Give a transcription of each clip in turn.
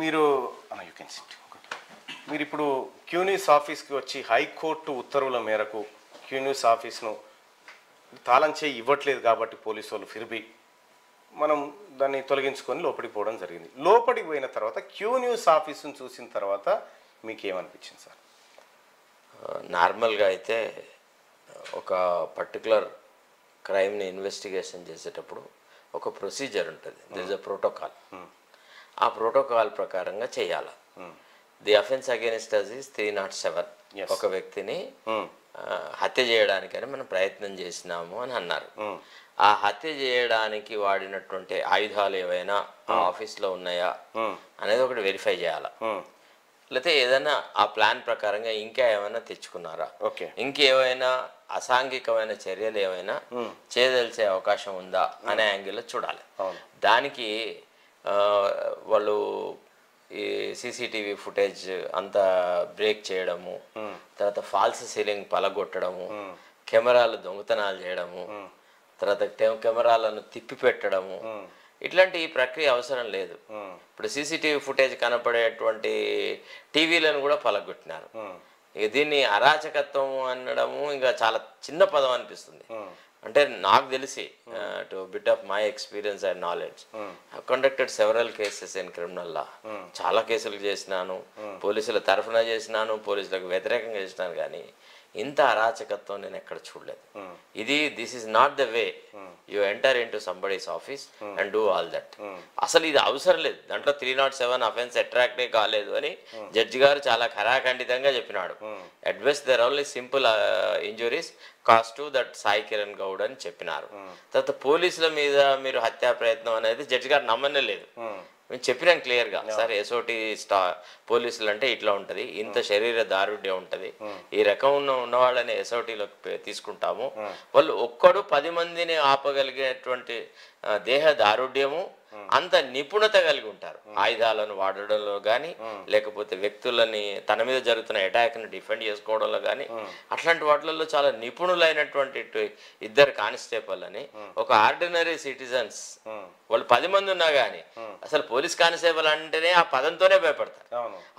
మీరు you can SIT. మీరు ఇప్పుడు క్యూన్యూస్ ఆఫీస్కి వచ్చి హైకోర్టు ఉత్తర్వుల మేరకు క్యూన్యూస్ ఆఫీస్ను తాళం చేయి ఇవ్వట్లేదు కాబట్టి పోలీసు వాళ్ళు ఫిర్బి మనం దాన్ని తొలగించుకొని లోపలికి పోవడం జరిగింది. లోపలికి పోయిన తర్వాత క్యూన్యూస్ ఆఫీస్ను చూసిన తర్వాత మీకు ఏమనిపించింది సార్? నార్మల్గా అయితే ఒక పర్టికులర్ క్రైమ్ని ఇన్వెస్టిగేషన్ చేసేటప్పుడు ఒక ప్రొసీజర్ ఉంటుంది, దిట్ ఈస్ అ ప్రోటోకాల్. ఆ ప్రోటోకాల్ ప్రకారంగా చేయాలి. The offence against us is 307. ఒక వ్యక్తిని హత్య చేయడానికని మనం ప్రయత్నం చేసినాము అని అన్నారు. ఆ హత్య చేయడానికి వాడినటువంటి ఆయుధాలు ఏవైనా ఆ ఆఫీస్లో ఉన్నాయా అనేది ఒకటి వెరిఫై చేయాలి. లేకపోతే ఏదైనా ఆ ప్లాన్ ప్రకారంగా ఇంకా ఏమైనా తెచ్చుకున్నారా, ఇంకేమైనా అసాంఘికమైన చర్యలు ఏమైనా చేయదలిసే అవకాశం ఉందా అనే యాంగిల్లో చూడాలి. దానికి వాళ్ళు ఈ సీసీటీవీ ఫుటేజ్ అంతా బ్రేక్ చేయడము, తర్వాత ఫాల్స్ సీలింగ్ పలగొట్టడము, కెమెరాలు దొంగతనాలు చేయడము, తర్వాత కెమెరాలను తిప్పి పెట్టడము, ఇట్లాంటి ఈ ప్రక్రియ అవసరం లేదు. ఇప్పుడు సీసీటీవీ ఫుటేజ్ కనపడేటువంటి టీవీలను కూడా పలగొట్టినారు. ఇక దీన్ని అరాచకత్వం అనడము ఇంకా చాలా చిన్న పదం అనిపిస్తుంది. అంటే నాకు తెలిసి to bit of my experience and knowledge, I conducted several cases in criminal law. చాలా కేసులు చేసినాను, పోలీసుల తరఫున చేసినాను, పోలీసులకు వ్యతిరేకంగా చేసినాను, కానీ ఇంత అరాచకత్వం నేను ఎక్కడ చూడలేదు. This is not the way you enter into somebody's office and do all that. అసలు ఇది అవసరం లేదు. దాంట్లో 307 అఫెన్స్ అట్రాక్టే కాలేదు అని జడ్జి గారు చాలా ఖరాఖండితంగా చెప్పినాడు. At best there only simple injuries cos to that Sai Kiran Goud అని చెప్పినారు. తర్వాత పోలీసుల మీద మీరు హత్యా ప్రయత్నం అనేది జడ్జి గారు నమ్మనే లేదు. మేము చెప్పినాం క్లియర్గా, సార్ ఎస్ఓటి పోలీసులు అంటే ఇట్లా ఉంటుంది, ఇంత శరీర దారుఢ్యం ఉంటుంది, ఈ రకం ఉన్న వాళ్ళని ఎస్ఓటీలోకి తీసుకుంటాము, వాళ్ళు ఒక్కడు 10 మందిని ఆపగలిగేటువంటి దేహ దారుఢ్యము, అంత నిపుణత కలిగి ఉంటారు ఆయుధాలను వాడడంలో కానీ, లేకపోతే వ్యక్తులని తన మీద జరుగుతున్న అటాక్ని డిఫెండ్ చేసుకోవడంలో కానీ, అట్లాంటి వాటిల్లో చాలా నిపుణులైనటువంటి ఇద్దరు కానిస్టేబుల్ అని ఒక ఆర్డినరీ సిటిజన్స్ వాళ్ళు 10 మంది ఉన్నా కానీ అసలు పోలీస్ కానిస్టేబుల్ అంటేనే ఆ పదంతోనే భయపడతారు.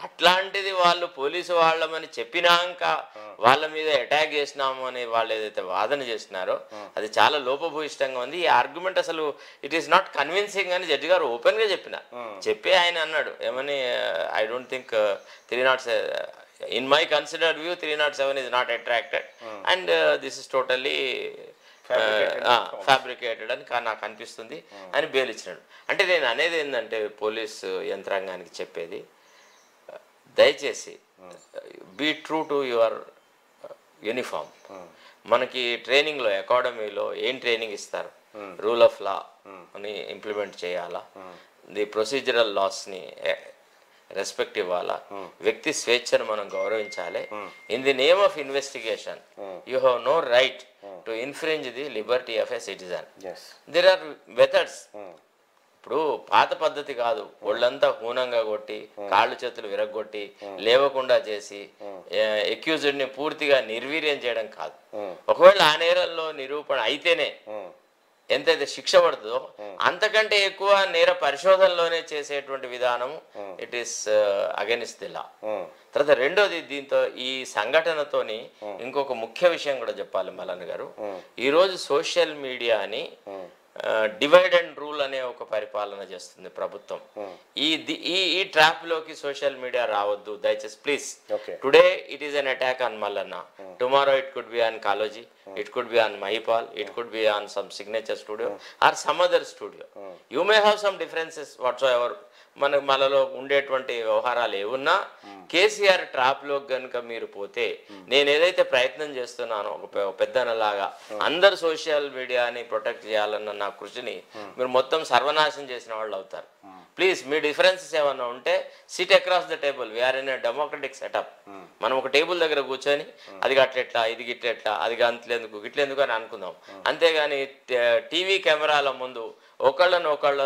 అట్లాంటిది వాళ్ళు పోలీసు వాళ్ళమని చెప్పినాక వాళ్ళ మీద అటాక్ చేసినాము అని వాళ్ళు ఏదైతే వాదన చేసినారో అది చాలా లోపభూయిష్టంగా ఉంది. ఈ ఆర్గ్యుమెంట్ అసలు ఇట్ ఈస్ నాట్ కన్విన్సింగ్ అని జడ్జి గారు ఓపెన్ గా చెప్పి ఆయన అన్నాడు ఏమని, I don't think 307 in my considered view 307 is not attracted and this is totally fabricated అని నాకు అనిపిస్తుంది అని బెయిల్ ఇచ్చినాడు. అంటే నేను అనేది ఏంటంటే పోలీసు యంత్రాంగానికి చెప్పేది, దయచేసి be true to your uniform. మనకి ట్రైనింగ్లో అకాడమీలో ఏం ట్రైనింగ్ ఇస్తారు, రూల్ ఆఫ్ లా అని ఇంప్లిమెంట్ చేయాలా, ది ప్రొసీజరల్ లాస్ని రెస్పెక్ట్ ఇవ్వాలా, వ్యక్తి స్వేచ్ఛను మనం గౌరవించాలి. In the name of investigation you have no right to infringe the liberty of a citizen. There are methods. ఇప్పుడు పాత పద్ధతి కాదు, ఒళ్ళంతా హూనంగా కొట్టి కాళ్ళు చేతులు విరగొట్టి లేవకుండా చేసి అక్యూజ్డ్ని పూర్తిగా నిర్వీర్యం చేయడం కాదు. ఒకవేళ ఆ నేరంలో నిరూపణ అయితేనే ఎంతైతే శిక్ష పడుతుందో అంతకంటే ఎక్కువ నేర పరిశోధనలోనే చేసేటువంటి విధానం it is against the law. తర్వాత రెండోది, దీంతో ఈ సంఘటనతోని ఇంకొక ముఖ్య విషయం కూడా చెప్పాలి మల్లన్న గారు, ఈరోజు సోషల్ మీడియాని డివైడ్ అండ్ రూల్ అనే ఒక పరిపాలన చేస్తుంది ప్రభుత్వం. ఈ ట్రాప్ లోకి సోషల్ మీడియా రావద్దు దయచేసి please. Today it is an attack on Mallanna, tomorrow it could be on Kaloji, it could be on Mahipal, it could be on some signature studio or some other studio. You may have some differences whatsoever మనకు మనలో ఉండేటువంటి వ్యవహారాలు ఏమున్నా కేసీఆర్ ట్రాప్లోకి కనుక మీరు పోతే, నేను ఏదైతే ప్రయత్నం చేస్తున్నానో ఒక పెద్దనలాగా అందరు సోషల్ మీడియాని ప్రొటెక్ట్ చేయాలన్న నా కృషిని మీరు మొత్తం సర్వనాశం చేసిన వాళ్ళు అవుతారు. ప్లీజ్ మీ డిఫరెన్సెస్ ఏమన్నా ఉంటే sit across the table, we are in democratic setup. మనం ఒక టేబుల్ దగ్గర కూర్చొని అది అట్లెట్లా, ఇది గిట్లెట్లా, అది అంతలేందుకు గిట్లేందుకు అని అనుకుందాం. అంతేగాని టీవీ కెమెరాల ముందు ఒకళ్ళను ఒకళ్ళు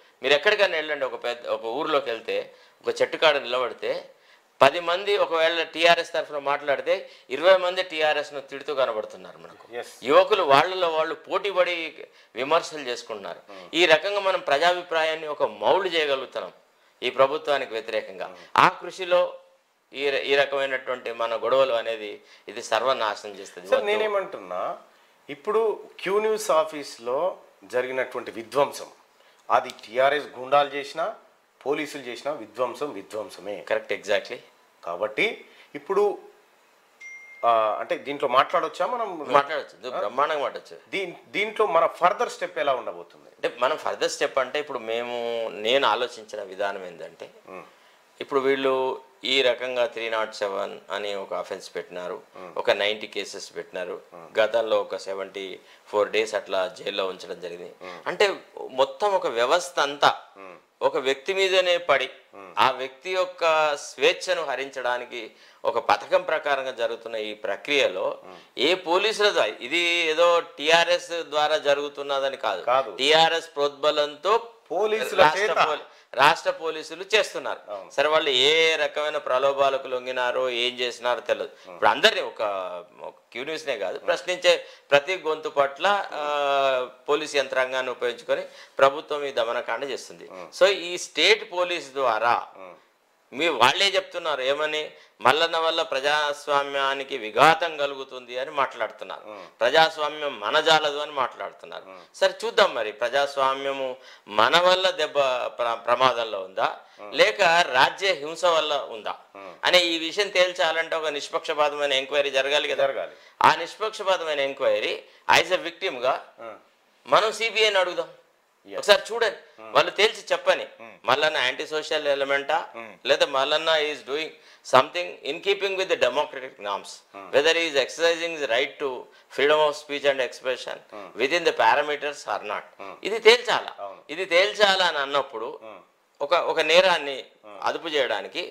మీరు ఎక్కడికైనా వెళ్ళండి, ఒక ఊరిలోకి వెళ్తే ఒక చెట్టు కాడ నిలబడితే 10 మంది ఒకవేళ టీఆర్ఎస్ తరఫున మాట్లాడితే 20 మంది టీఆర్ఎస్ను తిడుతూ కనబడుతున్నారు మనకు. యువకులు వాళ్ళలో వాళ్ళు పోటీపడి విమర్శలు చేసుకుంటున్నారు. ఈ రకంగా మనం ప్రజాభిప్రాయాన్ని ఒక మౌల్డ్ చేయగలుగుతున్నాం ఈ ప్రభుత్వానికి వ్యతిరేకంగా. ఆ కృషిలో ఈ రకమైనటువంటి మన గొడవలు అనేది ఇది సర్వనాశనం చేస్తుంది. సార్ నేనేమంటున్నా, ఇప్పుడు క్యూ న్యూస్ ఆఫీస్లో జరిగినటువంటి విధ్వంసం, అది టీఆర్ఎస్ గుండాలు చేసినా పోలీసులు చేసినా విధ్వంసమే. Correct, exactly. కాబట్టి ఇప్పుడు అంటే దీంట్లో మాట్లాడొచ్చా, మనం మాట్లాడచ్చు, బ్రహ్మాండంగా మాట్లాడచ్చు. దీంట్లో మన ఫర్దర్ స్టెప్ ఎలా ఉండబోతుంది అంటే, మనం ఫర్దర్ స్టెప్ అంటే ఇప్పుడు నేను ఆలోచించిన విధానం ఏంటంటే, ఇప్పుడు వీళ్ళు ఈ రకంగా 307 అని ఒక అఫెన్స్ పెట్టినారు, ఒక 90 కేసెస్ పెట్టినారు, గతంలో ఒక 74 days అట్లా జైల్లో ఉంచడం జరిగింది. అంటే మొత్తం ఒక వ్యవస్థ అంతా ఒక వ్యక్తి మీదనే పడి ఆ వ్యక్తి యొక్క స్వేచ్ఛను హరించడానికి ఒక పథకం ప్రకారంగా జరుగుతున్న ఈ ప్రక్రియలో ఏ పోలీసుల ద్వారా, ఇది ఏదో టిఆర్ఎస్ ద్వారా జరుగుతున్నదని కాదు, టిఆర్ఎస్ ప్రోద్బలంతో పోలీసులు రాష్ట్ర పోలీసులు చేస్తున్నారు. సరే వాళ్ళు ఏ రకమైన ప్రలోభాలకు లొంగినారో ఏం చేసినారో తెలియదు. ఇప్పుడు అందరినీ ఒక క్యూనియస్నే కాదు, ప్రశ్నించే ప్రతి గొంతు పట్ల పోలీసు యంత్రాంగాన్ని ఉపయోగించుకొని ప్రభుత్వం ఈ దమనకాండ చేస్తుంది. సో ఈ స్టేట్ పోలీస్ ద్వారా వాళ్ళే చెప్తున్నారు ఏమని, మల్లన్న వల్ల ప్రజాస్వామ్యానికి విఘాతం కలుగుతుంది అని మాట్లాడుతున్నారు, ప్రజాస్వామ్యం మనజాలదు అని మాట్లాడుతున్నారు. సరే చూద్దాం, మరి ప్రజాస్వామ్యము మన వల్ల ప్రమాదంలో ఉందా లేక రాజ్య హింస వల్ల ఉందా అనే ఈ విషయం తేల్చాలంటే ఒక నిష్పక్షపాతమైన ఎంక్వైరీ జరగాలి కదా. ఆ నిష్పక్షపాతమైన ఎంక్వైరీ యాజ్ ఎ విక్టిమ్ గా మనం సిబిఐని అడుగుదాం, ఒకసారి చూడండి, వాళ్ళు తేల్చి చెప్పని మల్లన్న యాంటీ సోషల్ ఎలిమెంటా లేదా Mallanna is doing something in keeping with the democratic norms, whether is exercising the right to freedom of speech and expression within the parameters or not. ఇది తేల్చాలా అని అన్నప్పుడు ఒక నేరాన్ని అదుపు చేయడానికి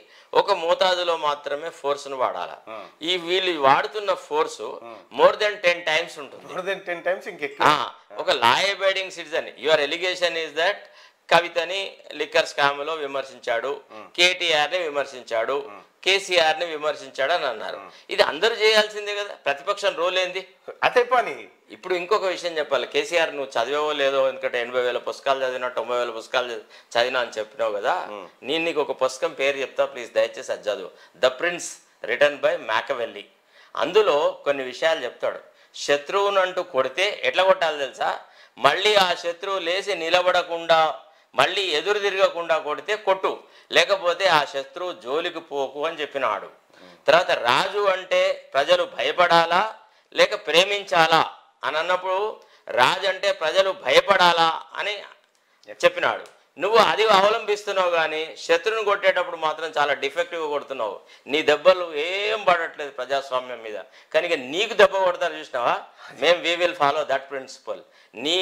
ఒక మోతాదులో మాత్రమే ఫోర్స్ను వాడాలి. ఈ వీళ్ళు వాడుతున్న ఫోర్సు more than 10 times ఉంటుంది. ఒక law abiding citizen, your allegation is that కవితని లిక్కర్ స్కామ్లో విమర్శించాడు, కేటీఆర్ని విమర్శించాడు, కేసీఆర్ని విమర్శించాడు అని అన్నారు. ఇది అందరూ చేయాల్సిందే కదా, ప్రతిపక్షం రోల్ ఏంది అదే పని. ఇప్పుడు ఇంకొక విషయం చెప్పాలి, కేసీఆర్ నువ్వు చదివేవో లేదో, ఎందుకంటే 80,000 పుస్తకాలు చదివినా 90,000 పుస్తకాలు చదివినా అని చెప్పినావు కదా. నేను నీకు ఒక పుస్తకం పేరు చెప్తా, ప్లీజ్ దయచేసి అది చదువు, the prince return by Machiavelli. అందులో కొన్ని విషయాలు చెప్తాడు. శత్రువునంటూ కొడితే ఎట్లా కొట్టాలి తెలుసా, మళ్ళీ ఆ శత్రువు లేచి నిలబడకుండా మళ్ళీ ఎదురు తిరగకుండా కొడితే కొట్టు, లేకపోతే ఆ శత్రువు జోలికి పోకు అని చెప్పినాడు. తర్వాత రాజు అంటే ప్రజలు భయపడాలా లేక ప్రేమించాలా అని అన్నప్పుడు రాజు అంటే ప్రజలు భయపడాలా అని చెప్పినాడు. నువ్వు అది అవలంబిస్తున్నావు కానీ శత్రువుని కొట్టేటప్పుడు మాత్రం చాలా డిఫెక్టివ్గా కొడుతున్నావు, నీ దెబ్బలు ఏం పడట్లేదు ప్రజాస్వామ్యం మీద. కనుక నీకు దెబ్బ కొడతారు చూసినావా, we will follow that principle. నీ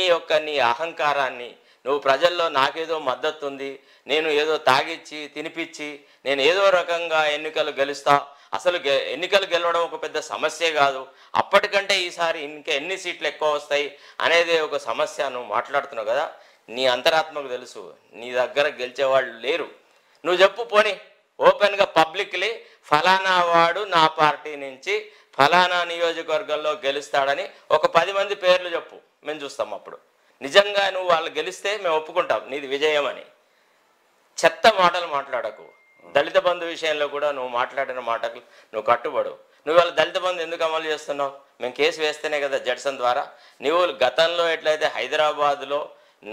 అహంకారాన్ని నువ్వు ప్రజల్లో నాకేదో మద్దతు ఉంది, నేను ఏదో తాగిచ్చి తినిపిచ్చి నేను ఏదో రకంగా ఎన్నికలు గెలుస్తా, అసలు ఎన్నికలు గెలవడం ఒక పెద్ద సమస్యే కాదు, అప్పటికంటే ఈసారి ఇంకా ఎన్ని సీట్లు ఎక్కువ వస్తాయి అనేది ఒక సమస్య నువ్వు మాట్లాడుతున్నావు కదా. నీ అంతరాత్మకు తెలుసు నీ దగ్గర గెలిచేవాళ్ళు లేరు. నువ్వు చెప్పు పోనీ ఓపెన్గా పబ్లిక్లీ, ఫలానా వాడు నా పార్టీ నుంచి ఫలానా నియోజకవర్గంలో గెలుస్తాడని ఒక 10 మంది పేర్లు చెప్పు, మేము చూస్తాం. అప్పుడు నిజంగా నువ్వు వాళ్ళు గెలిస్తే మేము ఒప్పుకుంటాం నీది విజయం అని. చెత్త మాటలు మాట్లాడకు. దళిత బంధు విషయంలో కూడా నువ్వు మాట్లాడిన మాటలు నువ్వు కట్టుబడు. నువ్వు వాళ్ళ దళిత బంధు ఎందుకు అమలు చేస్తున్నావు, మేము కేసు వేస్తేనే కదా జడ్సన్ ద్వారా. నువ్వు గతంలో ఎట్లయితే హైదరాబాద్లో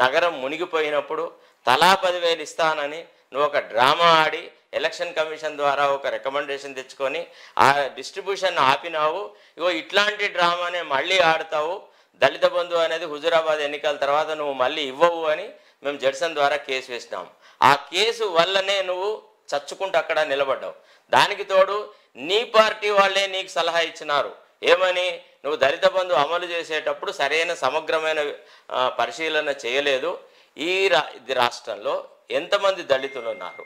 నగరం మునిగిపోయినప్పుడు తలా 10,000 ఇస్తానని నువ్వు ఒక డ్రామా ఆడి ఎలక్షన్ కమిషన్ ద్వారా ఒక రికమెండేషన్ తెచ్చుకొని ఆ డిస్ట్రిబ్యూషన్ ఆపినావు. ఇగో ఇట్లాంటి డ్రామానే మళ్ళీ ఆడతావు, దళిత బంధువు అనేది హుజూరాబాద్ ఎన్నికల తర్వాత నువ్వు మళ్ళీ ఇవ్వవు అని మేము జడ్సన్ ద్వారా కేసు వేసినాము. ఆ కేసు వల్లనే నువ్వు చచ్చుకుంటూ అక్కడ నిలబడ్డావు. దానికి తోడు నీ పార్టీ వాళ్ళే నీకు సలహా ఇచ్చినారు ఏమని, నువ్వు దళిత బంధు అమలు చేసేటప్పుడు సరైన సమగ్రమైన పరిశీలన చేయలేదు, ఈ రాష్ట్రంలో ఎంతమంది దళితులు ఉన్నారు,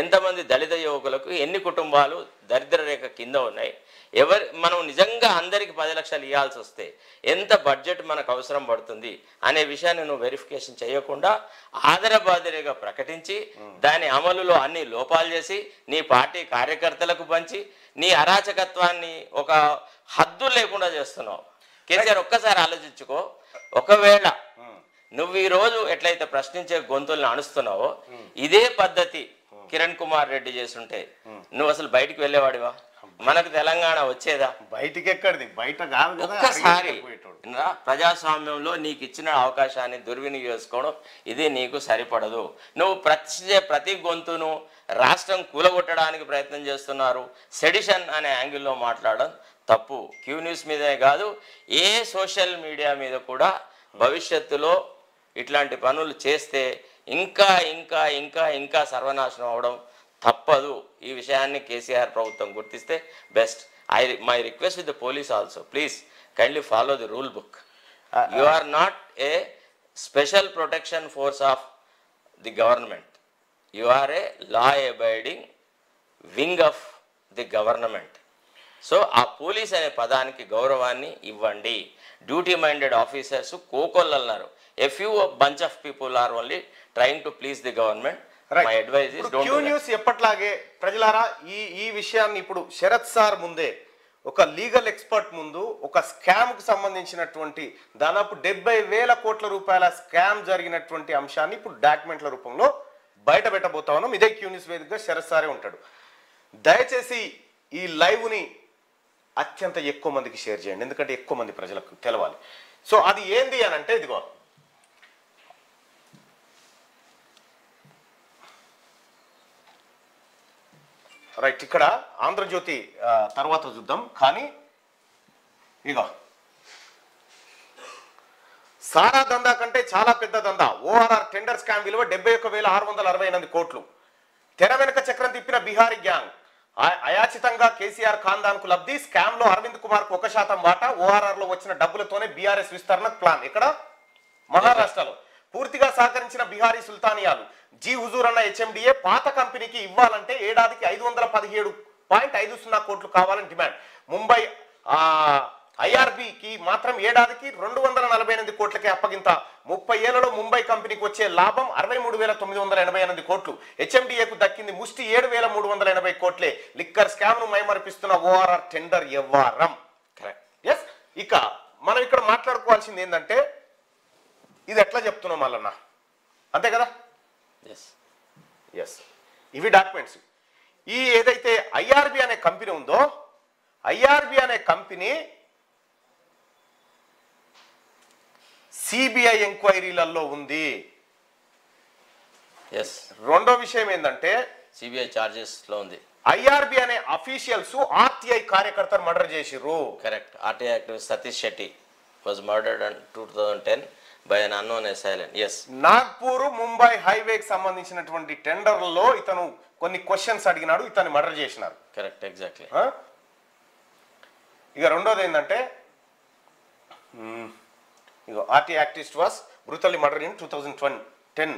ఎంతమంది దళిత యువకులకు ఎన్ని కుటుంబాలు దరిద్ర రేఖ కింద ఉన్నాయి, ఎవరు మనం నిజంగా అందరికీ 10 లక్షలు ఇవ్వాల్సి వస్తే ఎంత బడ్జెట్ మనకు అవసరం పడుతుంది అనే విషయాన్ని నువ్వు వెరిఫికేషన్ చేయకుండా ఆదరబాదరిగా ప్రకటించి దాని అమలులో అన్ని లోపాలు చేసి నీ పార్టీ కార్యకర్తలకు పంచి నీ అరాచకత్వాన్ని ఒక హద్దు లేకుండా చేస్తున్నావు. కేసీఆర్ ఒక్కసారి ఆలోచించుకో, ఒకవేళ నువ్వు ఈ రోజు ఎట్లయితే ప్రశ్నించే గొంతులను అణుస్తున్నావో ఇదే పద్ధతి కిరణ్ కుమార్ రెడ్డి చేస్తుంటే నువ్వు అసలు బయటికి వెళ్ళేవాడివా? మనకు తెలంగాణ వచ్చేదా? బయటికి ఎక్కడిది, బయట కాదు. ఒక్కసారి ప్రజాస్వామ్యంలో నీకు ఇచ్చిన అవకాశాన్ని దుర్వినియోగం చేసుకోవడం ఇది నీకు సరిపడదు. నువ్వు ప్రశ్నించే ప్రతి గొంతును రాష్ట్రం కూలగొట్టడానికి ప్రయత్నం చేస్తున్నారు. సెడిషన్ అనే యాంగిల్లో మాట్లాడడం తప్పు. క్యూ న్యూస్ మీదే కాదు, ఏ సోషల్ మీడియా మీద కూడా భవిష్యత్తులో ఇట్లాంటి పనులు చేస్తే ఇంకా ఇంకా ఇంకా ఇంకా సర్వనాశనం అవడం తప్పదు. ఈ విషయాన్ని కేసీఆర్ ప్రభుత్వం గుర్తిస్తే best. My request with the police also, please kindly follow the rule book. You are not a special protection force of the government, you are a law abiding wing of the government. So ఆ police అనే పదానికి గౌరవాన్ని ఇవ్వండి. Duty minded officers Kokollu అన్నారు. A few bunch of people are only trying to please the government. Right. My advice is don't do that. News ఎప్పట్లాగే ప్రజలారా ఈ విషయాన్ని ఇప్పుడు శరత్ సార్ ముందే ఒక లీగల్ ఎక్స్పర్ట్ ముందు ఒక స్కామ్కు సంబంధించినటువంటి దాదాపు 70,000 కోట్ల రూపాయల స్కామ్ జరిగినటువంటి అంశాన్ని ఇప్పుడు డాక్యుమెంట్ల రూపంలో బయట పెట్టబోతా ఉన్నాం. ఇదే క్యూ న్యూస్ వేదికగా శరత్ సారే ఉంటాడు. దయచేసి ఈ లైవ్ని అత్యంత ఎక్కువ మందికి షేర్ చేయండి, ఎందుకంటే ఎక్కువ మంది ప్రజలకు తెలవాలి. సో అది ఏంది అని అంటే ఇదిగో రైట్ ఇక్కడ ఆంధ్రజ్యోతి తర్వాత చూద్దాం. కానీ ఇక సారా దందా కంటే చాలా పెద్ద దందా. ఓఆర్ఆర్ టెండర్ స్కామ్ విలువ 71,668 కోట్లు. తెర వెనుక చక్రం తిప్పిన బీహారీ గ్యాంగ్ అయాచితంగా కేసీఆర్ ఖాందాన్కు లబ్ధి. స్కామ్ లో అరవింద్ కుమార్ కు 1% వాటా. ఓఆర్ఆర్ లో వచ్చిన డబ్బులతోనే బీఆర్ఎస్ విస్తరణ ప్లాన్. ఇక్కడ మహారాష్ట్రలో పూర్తిగా సహకరించిన బీహారీ సుల్తానియాలు. జీ హుజూర్ అన్న HMDA పాత కంపెనీకి ఇవ్వాలంటే ఏడాదికి 517.50 కోట్లు కావాలని డిమాండ్. ముంబై IRBకి మాత్రం ఏడాదికి 248 కోట్లకే అప్పగింత. 30 ఏళ్లలో ముంబై కంపెనీకి వచ్చే లాభం 63,988 కోట్లు. HMDAకు దక్కింది ముష్టి 7,380 కోట్లే. లిక్కర్ స్కామ్ను మైమరిపిస్తున్న ఓఆర్ఆర్ టెండర్ వ్యవహారం. ఎస్, ఇక మనం ఇక్కడ మాట్లాడుకోవాల్సింది ఏంటంటే ఇది ఎట్లా చెప్తున్నాం మల్లన్న, అంతే కదా? ఎస్ ఎస్ ఇవి డాక్యుమెంట్స్. ఈ ఏదైతే IRB అనే కంపెనీ ఉందో, IRB అనే కంపెనీ CBI ఎంక్వైరీలలో ఉంది. ఎస్, రెండో విషయం ఏంటంటే CBI చార్జెస్ లో ఉంది. IRB అనే అఫీషియల్స్ RTI కార్యకర్తను మర్డర్ చేసిర్రు. Correct. RTI activist Satish Shetty was murdered in 2010 by an unknown assailant. Yes, Nagpur Mumbai హైవేకి సంబంధించినటువంటి టెండర్లలో ఇతను కొన్ని క్వశ్చన్స్ అడిగినాడు, ఇతను మర్డర్ చేసినారు. Correct, exactly. ఇక రెండోది ఏంటంటే ఇక RTI activist was brutally murdered in 2010.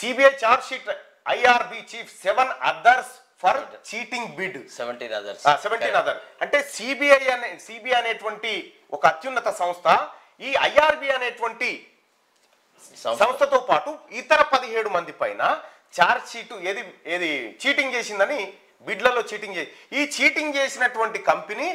CBI charge sheet IRB chief 7 others for cheating bid. 17 others. అంటే CBI అనేటువంటి ఒక అత్యున్నత సంస్థ ఈ IRB అనేటువంటి సంస్థతో పాటు ఇతర 17 మంది పైన చార్జ్ షీట్ ఏది ఏది చీటింగ్ చేసిందని, బిడ్లలో చీటింగ్ చేసి ఈ చీటింగ్ చేసినటువంటి కంపెనీ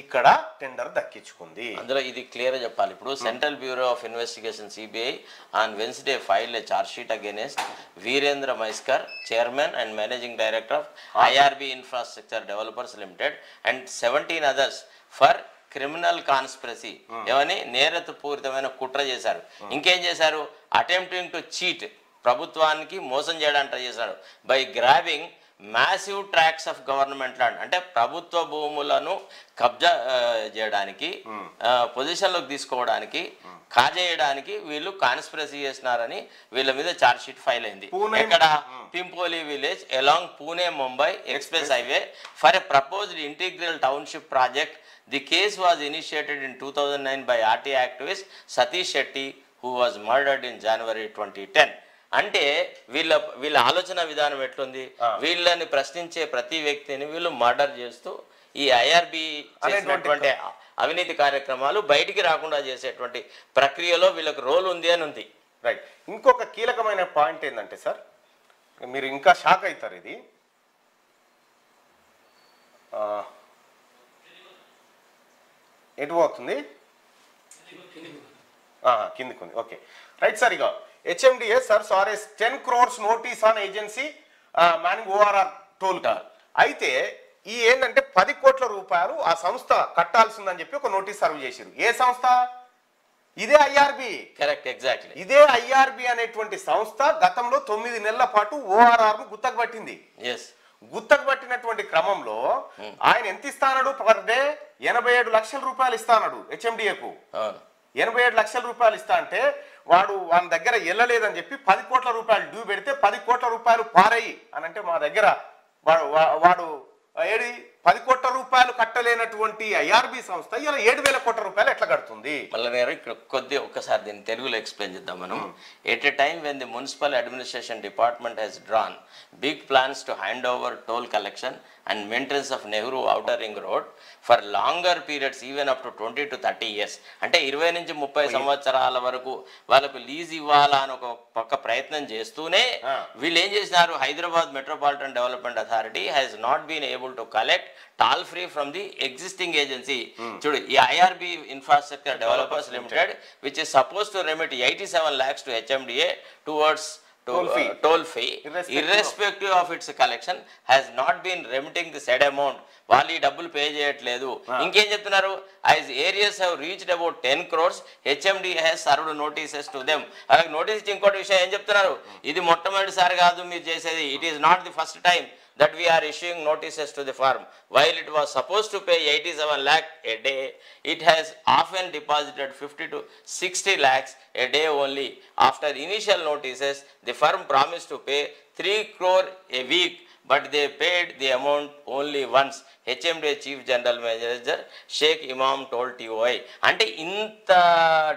ఇక్కడ టెండర్ దక్కించుకుంది. అందులో ఇది క్లియర్ గా చెప్పాలి. ఇప్పుడు central bureau of investigation CBI on Wednesday file a charge sheet against Virendra Mhaiskar, chairman and managing director of IRB infrastructure developers limited and 17 others for criminal conspiracy. ఏమని? నేరపూరితమైన కుట్ర చేశారు. ఇంకేం చేశారు? అటెంప్టింగ్ టు చీట్, ప్రభుత్వానికి మోసం చేయడానికి ట్రై చేశారు by grabbing massive tracts of government land. అంటే ప్రభుత్వ భూములను కబ్జా చేయడానికి, పొజిషన్లోకి తీసుకోవడానికి, కాజేయడానికి వీళ్ళు కాన్స్పిరసీ చేసినారని వీళ్ళ మీద చార్జ్ షీట్ ఫైల్ అయింది. ఇక్కడ Pimpoli village along Pune Mumbai express highway for a proposed integral township project. The case was initiated in 2009 by RTI activist Satish Shetty who was murdered in January 2010. అంటే వీళ్ళ ఆలోచన విధానం ఎట్లుంది, వీళ్ళని ప్రశ్నించే ప్రతి వ్యక్తిని వీళ్ళు మర్డర్ చేస్తూ ఈ ఐఆర్బి చేసినటువంటి అవినీతి కార్యక్రమాలు బయటికి రాకుండా చేసేటువంటి ప్రక్రియలో వీళ్ళకి రోల్ ఉంది అని ఉంది. రైట్. ఇంకొక కీలకమైన పాయింట్ ఏంటంటే సార్, మీరు ఇంకా షాక్ అవుతారు, ఇది ఎటు పోతుంది, కిందికి ఉంది. Okay right sir. ఇక HMDA sir serves 10 crores notice on agency manning ORR toll. అయితే ఈ ఏంటంటే 10 కోట్ల రూపాయలు ఆ సంస్థ కట్టాల్సిందని చెప్పి ఒక నోటీస్ సర్వ్ చేశారు. ఏ సంస్థ? ఇదే ఐఆర్బి. కరెక్ట్, ఎగ్జాక్ట్లీ ఇదే ఐఆర్బి అనేటువంటి సంస్థ గతంలో 9 నెలల పాటు ఓఆర్ఆర్ ను గుత్తకు పట్టింది. గుత్తకు పట్టినటువంటి క్రమంలో ఆయన ఎంత ఇస్తాడు పర్ డే? 87 లక్షల రూపాయలు ఇస్తాడు హెచ్ఎండిఏకు. 87 లక్షల రూపాయలు ఇస్తా అంటే వాడు వాళ్ళ దగ్గర వెళ్ళలేదని చెప్పి 10 కోట్ల రూపాయలు డ్యూ పెడితే 10 కోట్ల రూపాయలు పారాయి అని అంటే మా దగ్గర వాడు 10 కోట్ల రూపాయలు కట్టలేనటువంటి ఐఆర్బి సంస్థ ఇలా 7,000 కోట్ల రూపాయలు ఎట్లా కడుతుంది? మళ్ళీ ఇక్కడ కొద్దిగా ఒక్కసారి దీన్ని తెలుగులో ఎక్స్ప్లెయిన్ చేద్దాం మనం. At a time when the municipal administration department has drawn big plans to hand over toll collection and maintenance of Nehru Outer Ring Road for longer periods, even up to 20 to 30 years. అంటే 20 నుంచి 30 సంవత్సరాల వరకు వాళ్ళకు lease ఇవ్వాలా అని ఒక పక్క ప్రయత్నం చేస్తూనే వీళ్ళు ఏం చేసినారు, Hyderabad metropolitan development authority has not been able to collect toll free from the existing agency. చూడు, ఈ IRB Infrastructure Developers Limited, which is supposed to remit 87 lakhs to HMDA towards toll fee, irrespective of its collection, has not been remitting the said amount. వాళ్ళు ఈ డబ్బులు pay చేయట్లేదు. ఇంకేం చెప్తున్నారు, as areas have reached about 10 crores, HMDA has served notices to them. అలాగే notice ఇచ్చి ఇంకోటి విషయం ఏం చెప్తున్నారు, ఇది మొట్టమొదటిసారి కాదు మీరు చేసేది, it is not the first time that we are issuing notices to the firm. While it was supposed to pay 87 lakh a day, it has often deposited 50 to 60 lakhs a day only. After initial notices, the firm promised to pay 3 crore a week, but they paid the amount only once. HMDA Chief General Manager Sheikh Imam told TOI. Ante inta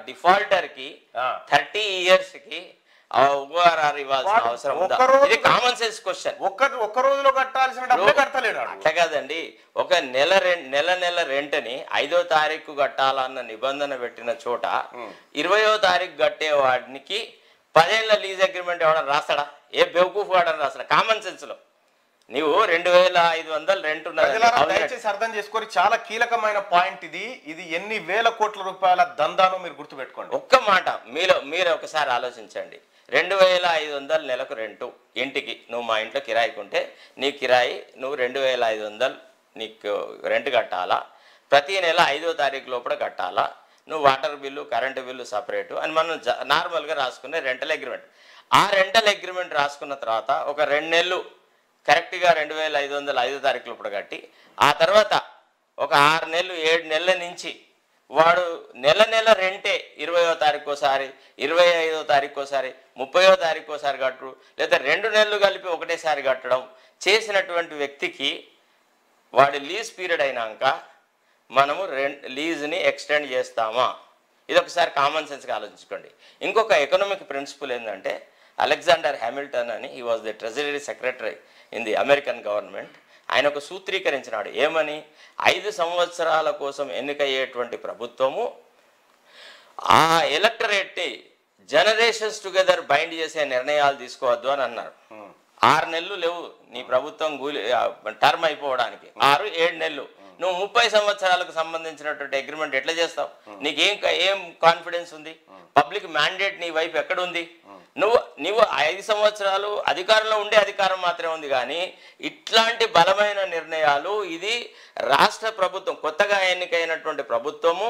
defaulter ki 30 years ki ORR ఇవ్వాల్సిన అవసరం ఉందా? ఇది common sense question. ఒక్క రోజులో కట్టాల్సిన డబ్బులు కట్టలేడు. అట్లా కాదండి, ఒక నెల రెంట్ని 5వ తారీఖు కట్టాలన్న నిబంధన పెట్టిన చోట 20వ తారీఖు కట్టే వాడికి 10 ఏళ్ల లీజ్ అగ్రిమెంట్ ఇవ్వడం రాస్తాడా? ఏ బెవకూఫ్ వాడని రాస్తాడా? కామన్ సెన్స్ లో నీవు 2,500 రెంట్ ఉన్నది. అర్థం చేసుకోరు. చాలా కీలకమైన పాయింట్ ఇది. ఇది ఎన్ని వేల కోట్ల రూపాయల దందాను మీరు గుర్తుపెట్టుకోండి. ఒక్క మాట మీరు ఒకసారి ఆలోచించండి. 2,500 నెలకు రెంటు ఇంటికి. నువ్వు మా ఇంట్లో కిరాయికి ఉంటే నీ కిరాయి నువ్వు 2,500 నీకు రెంట్ కట్టాలా, ప్రతి నెల 5వ తారీఖు లోపల కట్టాలా, నువ్వు water bill current bill separate అని మనం నార్మల్గా రాసుకునే రెంటల్ అగ్రిమెంట్. ఆ రెంటల్ అగ్రిమెంట్ రాసుకున్న తర్వాత ఒక 2 నెలలు కరెక్ట్గా 2,500 5వ తారీఖు లోపల కట్టి ఆ తర్వాత ఒక 6 నెలలు 7 నెలల నుంచి వాడు నెల రెంటే 20వ తారీఖుకోసారి 25వ తారీఖుకోసారి 30వ తారీఖుకోసారి కట్టడం, లేదా 2 నెలలు కలిపి ఒకటేసారి కట్టడం చేసినటువంటి వ్యక్తికి వాడి లీజ్ పీరియడ్ అయినాక మనము లీజ్ని ఎక్స్టెండ్ చేస్తామా? ఇది ఒకసారి కామన్ సెన్స్గా ఆలోచించుకోండి. ఇంకొక ఎకనామిక్ ప్రిన్సిపల్ ఏంటంటే, అలెగ్జాండర్ హ్యామిల్టన్ అని, he was the treasury secretary in the American government, ఆయన ఒక సూత్రీకరించినాడు. ఏమని? 5 సంవత్సరాల కోసం ఎన్నికయ్యేటువంటి ప్రభుత్వము ఆ ఎలక్టరేట్ని జనరేషన్స్ టుగెదర్ బైండ్ చేసే నిర్ణయాలు తీసుకోవద్దు అని అన్నారు. 6 నెలలు లేవు నీ ప్రభుత్వం టర్మ్ అయిపోవడానికి, 6-7 నెలలు. నువ్వు 30 సంవత్సరాలకు సంబంధించినటువంటి అగ్రిమెంట్ ఎట్లా చేస్తావు? నీకేం కాన్ఫిడెన్స్ ఉంది? పబ్లిక్ మ్యాండేట్ నీ వైపు ఎక్కడ ఉంది? నువ్వు 5 సంవత్సరాలు అధికారంలో ఉండే అధికారం మాత్రమే ఉంది, కానీ ఇట్లాంటి బలమైన నిర్ణయాలు ఇది రాష్ట్ర ప్రభుత్వం, కొత్తగా ఎన్నికైనటువంటి ప్రభుత్వము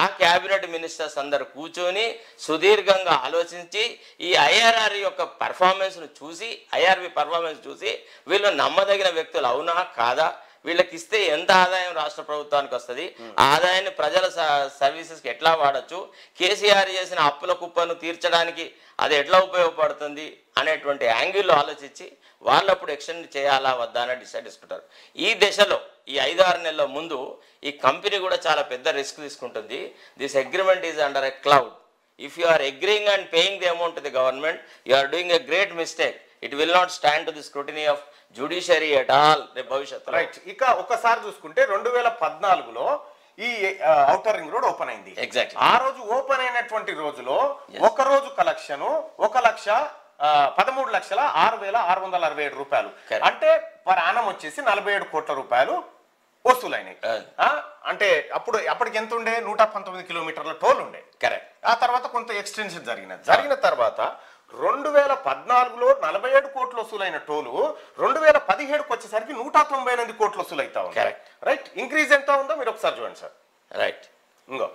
ఆ క్యాబినెట్ మినిస్టర్స్ అందరు కూర్చొని సుదీర్ఘంగా ఆలోచించి ఈ ఐఆర్ఆర్ యొక్క పర్ఫార్మెన్స్ను చూసి, ఐఆర్బి పర్ఫార్మెన్స్ చూసి వీళ్ళు నమ్మదగిన వ్యక్తులు అవునా కాదా, వీళ్ళకి ఇస్తే ఎంత ఆదాయం రాష్ట్ర ప్రభుత్వానికి వస్తుంది, ఆదాయాన్ని ప్రజల సర్వీసెస్కి ఎట్లా వాడచ్చు, కేసీఆర్ చేసిన అప్పుల కుప్పను తీర్చడానికి అది ఎట్లా ఉపయోగపడుతుంది అనేటువంటి యాంగిల్లో ఆలోచించి వాళ్ళప్పుడు ఎక్స్టెండ్ చేయాలా వద్దా అని డిసైడ్ చేసుకుంటారు. ఈ దశలో ఈ 5-6 నెలల ముందు ఈ కంపెనీ కూడా చాలా పెద్ద రిస్క్ తీసుకుంటుంది. This agreement is under a cloud. If you are agreeing and paying the amount to the government, you are doing a great mistake. It will not stand to the scrutiny of judiciary at all. Right. Ika okasar chusukunte 2014 lo ee outer ring road open ayindi. Exactly. Aa roju open ayinatuvanti rojulo oka roju collection 1,13,667 రూపాయలు అంటే per annum వచ్చేసి 47 కోట్ల రూపాయలు వసూలైనాయి. అంటే అప్పుడు అప్పటికి ఎంత ఉండే 119 కిలోమీటర్ల టోల్ ఉండే. కరెక్ట్. ఆ తర్వాత కొంత ఎక్స్టెన్షన్ జరిగిన తర్వాత 2014లో 47 కోట్ల వసూలైన టోల్ 2017కి వచ్చేసరికి 198 కోట్ల వసూలైతా ఉంది. కరెక్ట్. రైట్. ఇంక్రీజ్ ఎంత ఉందో మీరు ఒకసారి చూడండి సార్. రైట్. ఇంగో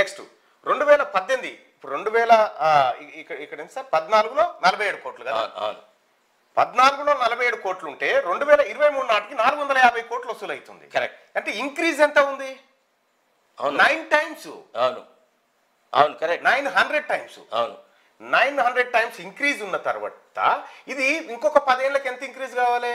నెక్స్ట్ 2018 14లో 47 కోట్లు కదా, 14లో 47 కోట్లు ఉంటే 2023 నాటికి 450 కోట్లు వసూలు అవుతుంది. కరెక్ట్. అంటే ఇంక్రీజ్ ఎంత ఉంది? 9 times. అవును అవును కరెక్ట్. 900 times. అవును 900 times ఇంక్రీజ్ ఉన్న తర్వాత ఇది ఇంకొక 10 ఏళ్ళకి ఎంత ఇంక్రీజ్ కావాలి?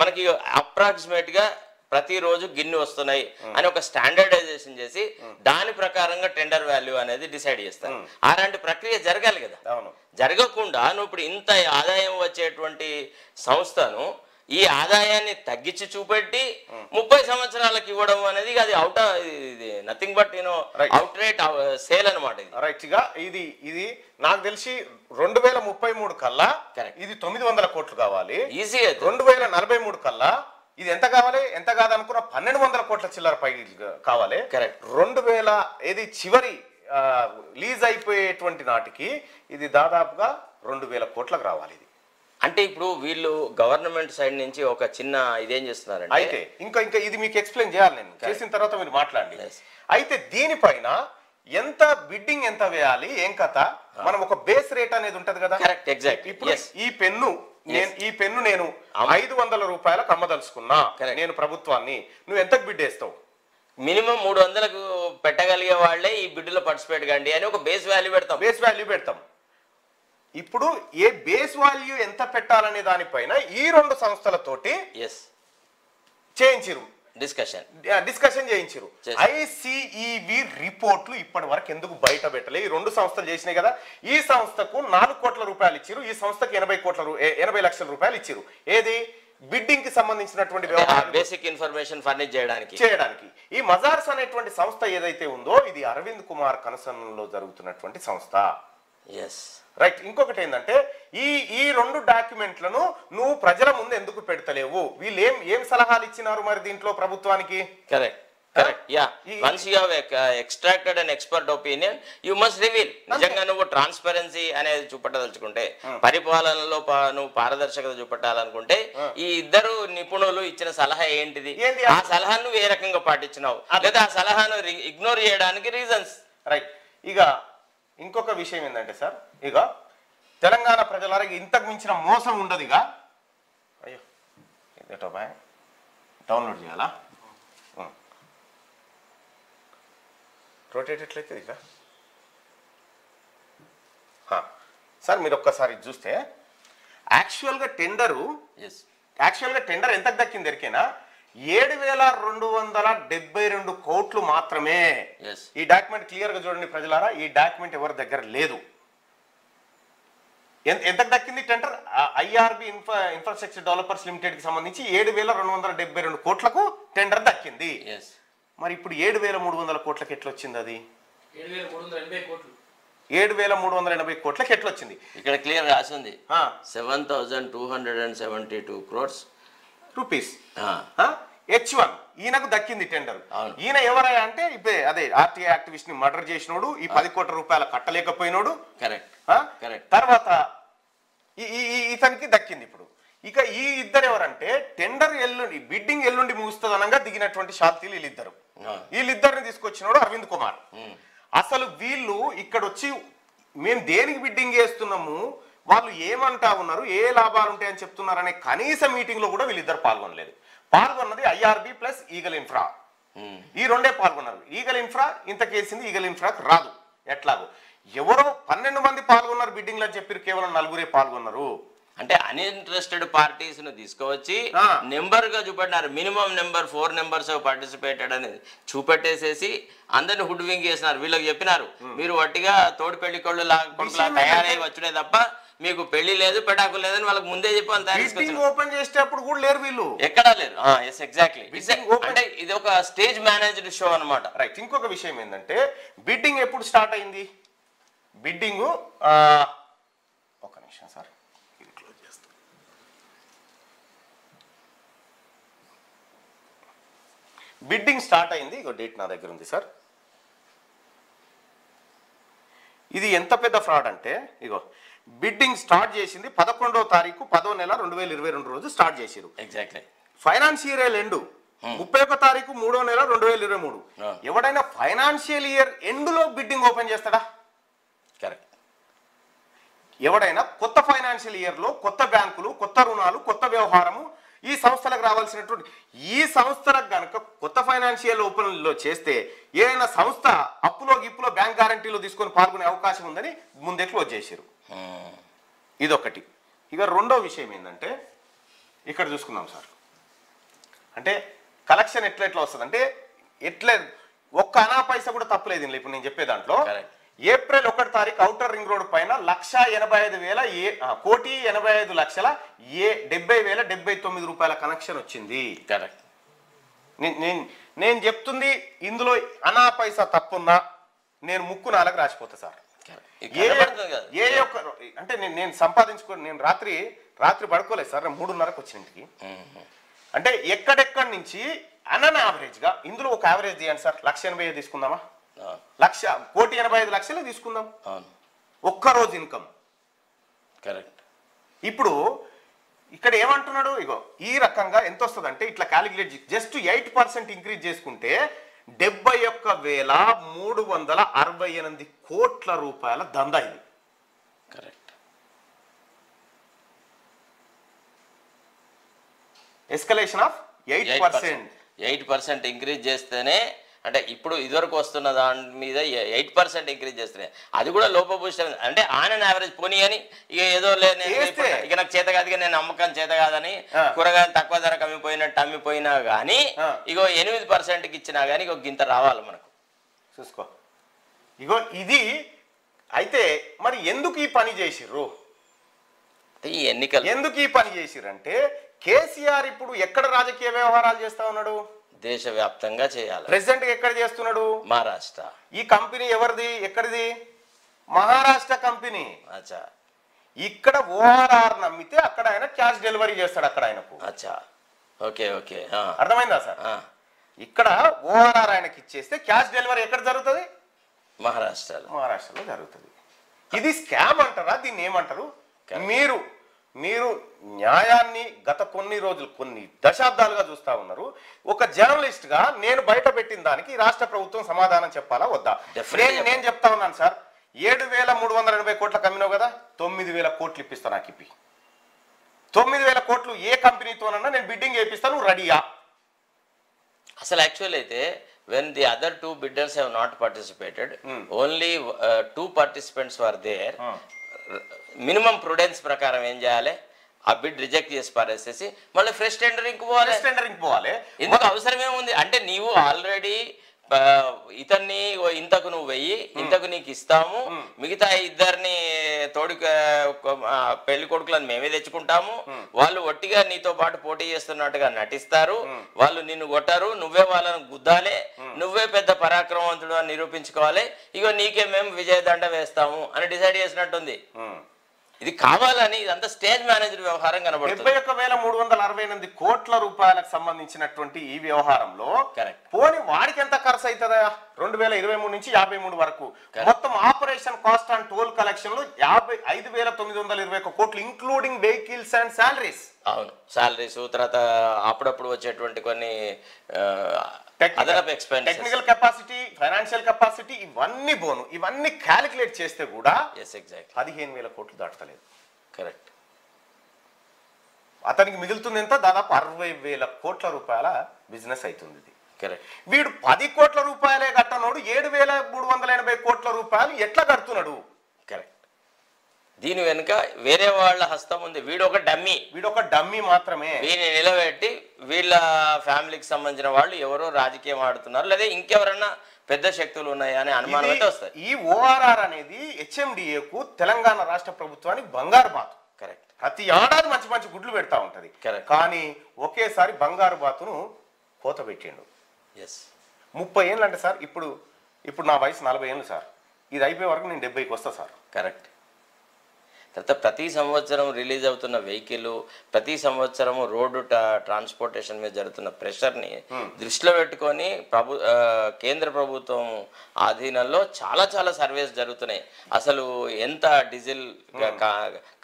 మనకి అప్రాక్సిమేట్ గా ప్రతిరోజు గిన్ని వస్తున్నాయి అని ఒక స్టాండర్డైజేషన్ చేసి దాని ప్రకారంగా టెండర్ వాల్యూ అనేది డిసైడ్ చేస్తారు. అలాంటి ప్రక్రియ జరగాలి కదా. జరగకుండా నువ్వు ఇప్పుడు ఇంత ఆదాయం వచ్చేటువంటి సంస్థను ఈ ఆదాయాన్ని తగ్గించి చూపెట్టి 30 సంవత్సరాలకు ఇవ్వడం అనేది అది out nothing but you know outright sale అనమాట. రైట్ గా ఇది నాకు తెలిసి 2033 కల్లా ఇది 900 కోట్లు కావాలి. ఈజీ. 2043 కల్లా ఇది ఎంత కావాలి? ఎంత కాదనుకున్న 1200 కోట్ల చిల్లర పై కావాలి. కరెక్ట్. 2000 చివరి లీజ్ అయిపోయేటువంటి నాటికి ఇది దాదాపుగా 2000 కోట్లకు రావాలి. ఇది అంటే ఇప్పుడు వీళ్ళు గవర్నమెంట్ సైడ్ నుంచి ఒక చిన్న ఇదేం చేస్తున్నారంటే అయితే ఇంకా ఇంకా ఇది మీకు ఎక్స్ప్లెయిన్ చేయాలి నేను చేసిన తర్వాత మీరు మాట్లాడండి. అయితే దీనిపైన ఎంత బిడ్డింగ్ ఎంత వేయాలి, ఏం కథ, మనం ఒక బేస్ రేట్ అనేది ఉంటది కదా. కరెక్ట్. ఎగ్జాక్ట్. ఇప్పుడు ఈ పెన్ను నేను 500 రూపాయలకు అమ్మదలుచుకున్నా, నేను ప్రభుత్వాన్ని, నువ్వు ఎంతకు బిడ్ వేస్తావు? మినిమం 300కు పెట్టగలిగే వాళ్ళే ఈ బిడ్డలో పార్టిసిపేట్ కండి అని ఒక బేస్ వాల్యూ పెడతాం. ఇప్పుడు ఏ బేస్ వాల్యూ ఎంత పెట్టాలనే దానిపైన ఈ రెండు సంస్థలతోటి చేయించారు డిస్కషన్ చేయించారు. ఐసిఈవి రిపోర్ట్లు ఇప్పటి వరకు ఎందుకు బయట పెట్టలే? ఈ రెండు సంస్థలు చేసినాయి కదా. ఈ సంస్థకు 4 కోట్ల రూపాయలు ఇచ్చారు, ఈ సంస్థకు 80 లక్షల రూపాయలు ఇచ్చారు. ఏది? బిడ్డింగ్ కి సంబంధించినటువంటి బేసిక్ ఇన్ఫర్మేషన్ ఫర్నిష్ చేయడానికి. ఈ మజార్స్ అనేటువంటి సంస్థ ఏదైతే ఉందో ఇది అరవింద్ కుమార్ కనసన్లో జరుగుతున్నటువంటి సంస్థ. రైట్. ఇంకొకటి ఏంటంటే ఈ రెండు డాక్యుమెంట్లను నువ్వు ప్రజల ముందు ఎందుకు పెడతలేవు? వీళ్ళు ఏం సలహాలు ఇచ్చినారు మరి దీంట్లో ప్రభుత్వానికి? కరెక్ట్. ట్రాన్స్పరెన్సీ అనేది చూపట్టదలుచుకుంటే, పరిపాలనలో నువ్వు పారదర్శకత చూపెట్టాలనుకుంటే ఈ ఇద్దరు నిపుణులు ఇచ్చిన సలహా ఏంటిది? ఆ సలహాను ఏ రకంగా పాటించినావు లేదా ఆ సలహాను ఇగ్నోర్ చేయడానికి రీజన్స్. రైట్. ఇక ఇంకొక విషయం ఏంటంటే సార్, ఇక తెలంగాణ ప్రజల ఇంతకు మించిన మోసం ఉండదు. ఇక అయ్యో ఇదేటో బాయ్ డౌన్లోడ్ చేయాలా? రొటేట్ ఎట్లయితే ఇక సార్ మీరు ఒక్కసారి చూస్తే యాక్చువల్గా టెండర్ ఎంతకు దక్కింది ఎరికేనా? 7,272 కోట్లు మాత్రమే. ఈ డాక్యుమెంట్ క్లియర్ గా చూడండి ప్రజలారా, ఈ డాక్యుమెంట్ ఎవరి దగ్గర లేదు. ఎంత దక్కింది tender? IRB infrastructure developers limited కి సంబంధించి 7,272 కోట్లకు టెండర్ దక్కింది. మరి ఇప్పుడు 7,300 కోట్లకు ఎట్లొచ్చింది? అది 7,380 కోట్లకు ఎట్లొచ్చింది? ఇక్కడ క్లియర్ రాసింది 7,272 crores rupees. H1 ఈయనకు దక్కింది టెండర్. ఈయన ఎవరయ్యా అంటే ఇప్పుడే అదే ఆర్టీఐ యాక్టివిస్ట్ ని మర్డర్ చేసినోడు, ఈ 10 కోట్ల రూపాయలు కట్టలేకపోయినోడు. కరెక్ట్. తర్వాత ఇతనికి దక్కింది. ఇప్పుడు ఇక ఈ ఇద్దరు ఎవరంటే టెండర్ ఎల్లుండి బిడ్డింగ్ ఎల్లుండి ముగుస్తుంది అనగా దిగినటువంటి శాంతిలు వీళ్ళిద్దరు. వీళ్ళిద్దరిని తీసుకొచ్చినోడు అరవింద్ కుమార్. అసలు వీళ్ళు ఇక్కడ వచ్చి మేము దేనికి బిడ్డింగ్ చేస్తున్నాము, వాళ్ళు ఏమంటా ఉన్నారు, ఏ లాభాలు ఉంటాయని చెప్తున్నారనే కనీస మీటింగ్లో కూడా వీళ్ళిద్దరు పాల్గొనలేదు. పాల్గొన్నది ఐఆర్బి ప్లస్ ఈగల్ ఇన్ఫ్రా, ఈ రెండే పాల్గొన్నారు. ఈగల్ ఇన్ఫ్రా ఇంతకేసింది, ఈగల్ ఇన్ఫ్రాకు రాదు ఎట్లాగో. ఎవరో 12 మంది పాల్గొన్నారు బిడ్డింగ్లు అని చెప్పారు, కేవలం 4 పాల్గొన్నారు. అంటే అన్ఇంట్రెస్టెడ్ పార్టీస్ ను తీసుకువచ్చి నెంబర్ గా చూపెట్టినారు. మినిమం నెంబర్ 4 నెంబర్స్ పార్టిసిపేటెడ్ అనేది చూపెట్టేసేసి అందరిని హుడ్వింగ్ చేసినారు. వీళ్ళకి చెప్పినారు మీరు వట్టిగా తోడు పెళ్లి కొడుకు లాగా తయారై వచ్చుడే తప్ప మీకు పెళ్లి లేదు, పెటాకు లేదని వాళ్ళకి ముందే చెప్పి ఓపెన్ చేసేటప్పుడు కూడా లేరు, వీళ్ళు ఎక్కడా లేరు. అంటే ఇది ఒక స్టేజ్ మేనేజ్డ్ షో అనమాట. రైట్. ఇంకొక విషయం ఏంటంటే బిడ్డింగ్ ఎప్పుడు స్టార్ట్ అయింది? బిడ్డింగ్ ఒక నిమిషం సార్, బిడ్డింగ్ స్టార్ట్ అయింది, ఇక డేట్ నా దగ్గర ఉంది సార్. ఇది ఎంత పెద్ద ఫ్రాడ్ అంటే, ఇగో బిడ్డింగ్ స్టార్ట్ చేసింది 11వ తారీఖు 10వ నెల 2022 రోజు స్టార్ట్ చేసారు. ఎగ్జాక్ట్లీ ఫైనాన్షియల్ ఇయర్ ఎండ్ 31వ తారీఖు 3వ నెల 2023. ఎవడైనా ఫైనాన్షియల్ ఇయర్ ఎండ్ లో బిడ్డింగ్ ఓపెన్ చేస్తాడా? కరెక్ట్. ఎవడైనా కొత్త ఫైనాన్షియల్ ఇయర్ లో కొత్త బ్యాంకులు, కొత్త రుణాలు, కొత్త వ్యవహారము, ఈ సంస్థలకు రావాల్సినటువంటి ఈ సంస్థలకు కనుక కొత్త ఫైనాన్షియల్ ఓపెన్లో చేస్తే ఏదైనా సంస్థ అప్పులో గిప్పులో బ్యాంక్ గ్యారంటీలో తీసుకొని పాల్గొనే అవకాశం ఉందని ముందే క్లోజ్ చేశారు. ఇదొకటి. ఇక రెండో విషయం ఏంటంటే ఇక్కడ చూసుకుందాం సార్, అంటే కలెక్షన్ ఎట్లా వస్తుంది అంటే ఎట్లా, ఒక్క అనా పైసా కూడా తప్పలేదు ఇప్పుడు నేను చెప్పే దాంట్లో. ఏప్రిల్ 1వ తారీఖు ఔటర్ రింగ్ రోడ్ పైన 1,85,80,79,79 రూపాయల కనెక్షన్ వచ్చింది. కరెక్ట్. నేను చెప్తుంది ఇందులో అనా పైసా తప్పున్నా నేను ముక్కు నాలుగు రాసిపోతా సార్. ఏ ఒక్క అంటే నేను సంపాదించుకో, నేను రాత్రి పడుకోలేదు సార్, 3:30కు వచ్చిన ఇంటికి. అంటే ఎక్కడెక్కడి నుంచి అన్న యావరేజ్ గా ఇందులో ఒక యావరేజ్ తీయండి సార్, 1,85,000 తీసుకుందామా, 1,85,00,000 తీసుకుందాం, ఒక్కరోజు ఇన్కమ్. కరెక్ట్. ఇప్పుడు ఇక్కడ ఏమంటున్నాడు, ఇగో ఈ రకంగా ఎంత వస్తుంది అంటే ఇట్లా క్యాలిక్యులేట్ జస్ట్ 8% ఇంక్రీజ్ చేసుకుంటే 71,368 కోట్ల రూపాయల దందా ఇది. కరెక్ట్. ఎస్కలేషన్ ఆఫ్ 8% ఇంక్రీజ్ చేస్తేనే, అంటే ఇప్పుడు ఇదివరకు వస్తున్న దాని మీద 8% ఇంక్రీజ్ చేస్తున్నాయి, అది కూడా లోపభూషణ. అంటే ఆన్ యావరేజ్ పోనీ అని ఏదో లేదు, ఇక నాకు చేత కాదు, నేను అమ్మకం చేత కాదని కూరగాయలు తక్కువ ధరకు అమ్మిపోయినా కానీ ఇగో 8%కి ఇచ్చినా కానీ ఇక గింత రావాలి మనకు, చూసుకో ఇగో ఇది. అయితే మరి ఎందుకు ఈ పని చేసిర్రు, ఈ ఎన్నికలు ఎందుకు ఈ పని చేసిర్రు అంటే కేసీఆర్ ఇప్పుడు ఎక్కడ రాజకీయ వ్యవహారాలు చేస్తా ఉన్నాడు? దేశవ్యాప్తంగా చేయాలి. ప్రెసిడెంట్ ఎక్కడ చేస్తున్నాడు? మహారాష్ట్ర. ఈ కంపెనీ ఎవరిది, ఎక్కడిది? మహారాష్ట్ర కంపెనీ. అచ్చా. ఇక్కడ ఓఆర్ఆర్ నమ్మితే అక్కడ ఆయన క్యాష్ డెలివరీ చేస్తాడు, అక్కడ ఆయనకు. అచ్చా, ఓకే ఓకే, అర్థమైందా సార్? ఇక్కడ ఓఆర్ఆర్ ఆయనకి ఇచ్చేస్తే క్యాష్ డెలివరీ ఎక్కడ జరుగుతుంది? మహారాష్ట్రలో జరుగుతుంది. ఇది స్కామ్ అంటారా, దీన్ని ఏమంటారు? మీరు న్యాయాన్ని గత కొన్ని రోజులు, కొన్ని దశాబ్దాలుగా చూస్తూ ఉన్నారు. ఒక జర్నలిస్ట్గా నేను బయట పెట్టిన దానికి రాష్ట్ర ప్రభుత్వం సమాధానం చెప్పాలా వద్దా? నేను చెప్తా ఉన్నాను సార్, 7,380 కోట్ల కమ్మినావు కదా, 9,000 కోట్లు ఇప్పిస్తా, నాకు ఇప్పి 9,000 కోట్లు ఏ కంపెనీతోనన్నా నేను బిడ్డింగ్ చేపిస్తాను, రెడీయా? అసలు యాక్చువల్ అయితే when the other 2 bidders have not participated, only 2 participants were there. Minimum prudence ప్రకారం ఏం చేయాలి, ఆ బిడ్ రిజెక్ట్ చేసి పారేసేసి మళ్ళీ ఫ్రెష్ టెండరింగ్ పోవాలి. ఎందుకు అవసరం ఏముంది అంటే, నీవు ఆల్రెడీ ఇతన్ని ఇంతకు నువ్వు వెయ్యి, ఇంతకు నీకు ఇస్తాము, మిగతా 2 తోడు పెళ్లి కొడుకులను మేమే తెచ్చుకుంటాము, వాళ్ళు ఒట్టిగా నీతో పాటు పోటీ చేస్తున్నట్టుగా నటిస్తారు, వాళ్ళు నిన్ను కొట్టరు, నువ్వే వాళ్ళను గుద్దాలి, నువ్వే పెద్ద పరాక్రమవంతుడు అని నిరూపించుకోవాలి, ఇగో నీకే మేము విజయదండ వేస్తాము అని డిసైడ్ చేసినట్టుంది. ఇది కావాలని ఇదంతా స్టేజ్ మేనేజర్ వ్యవహారం కనబడుతుంది. 71,368 కోట్ల రూపాయలకు సంబంధించినటువంటి ఈ వ్యవహారంలో పోనీ వాడికి ఎంత ఖర్చు అవుతుందా? 2023 నుంచి 53 వరకు మొత్తం operation cost and toll collection లో 55,921 కోట్లు ఇంక్లూడింగ్ వెహికల్స్ అండ్ శాలరీస్. అవును, శాలరీస్ తర్వాత అప్పుడప్పుడు వచ్చేటువంటి కొన్ని technical capacity, financial capacity, ఇవన్నీ బోను ఇవన్నీ క్యాలిక్యులేట్ చేస్తే కూడా ఎస్ ఎగ్జాక్ట్లీ 15,000 కోట్లు దాటలేదు. కరెక్ట్. అతనికి మిగులుతుంది ఎంత? దాదాపు 60,000 కోట్ల రూపాయల బిజినెస్ అవుతుంది ఇది. కరెక్ట్. వీడు 10 కోట్ల రూపాయలే కట్టనోడు 7,380 కోట్ల రూపాయలు ఎట్లా కడుతున్నాడు? కరెక్ట్. దీని వెనుక వేరే వాళ్ళ హస్తం ఉంది. వీడొక డమ్మీ మాత్రమే. వీడిని నిలబెట్టి వీళ్ళ ఫ్యామిలీకి సంబంధించిన వాళ్ళు ఎవరో రాజకీయం ఆడుతున్నారు, లేదా ఇంకెవరన్నా పెద్ద శక్తులు ఉన్నాయా అనే అనుమానం అయితే వస్తాయి. ఈ ఓఆర్ఆర్ అనేది హెచ్ఎండిఏకు, తెలంగాణ రాష్ట్ర ప్రభుత్వానికి బంగారు బాతు. కరెక్ట్. ప్రతి ఏడాది మంచి మంచి గుడ్లు పెడతా ఉంటది. కరెక్ట్. కానీ ఒకేసారి బంగారు బాతును కోత పెట్టిండు. ఎస్. 30 ఏళ్ళు అంటే సార్, ఇప్పుడు నా వయసు 40 ఏళ్ళు సార్. ఇది అయిపోయే వరకు నేను 70కి వస్తా సార్. కరెక్ట్. తర్వాత ప్రతి సంవత్సరం రిలీజ్ అవుతున్న వెహికల్, ప్రతి సంవత్సరం రోడ్డు ట్రాన్స్పోర్టేషన్ మీద జరుగుతున్న ప్రెషర్ని దృష్టిలో పెట్టుకొని కేంద్ర ప్రభుత్వం ఆధీనంలో చాలా సర్వేస్ జరుగుతున్నాయి. అసలు ఎంత డీజిల్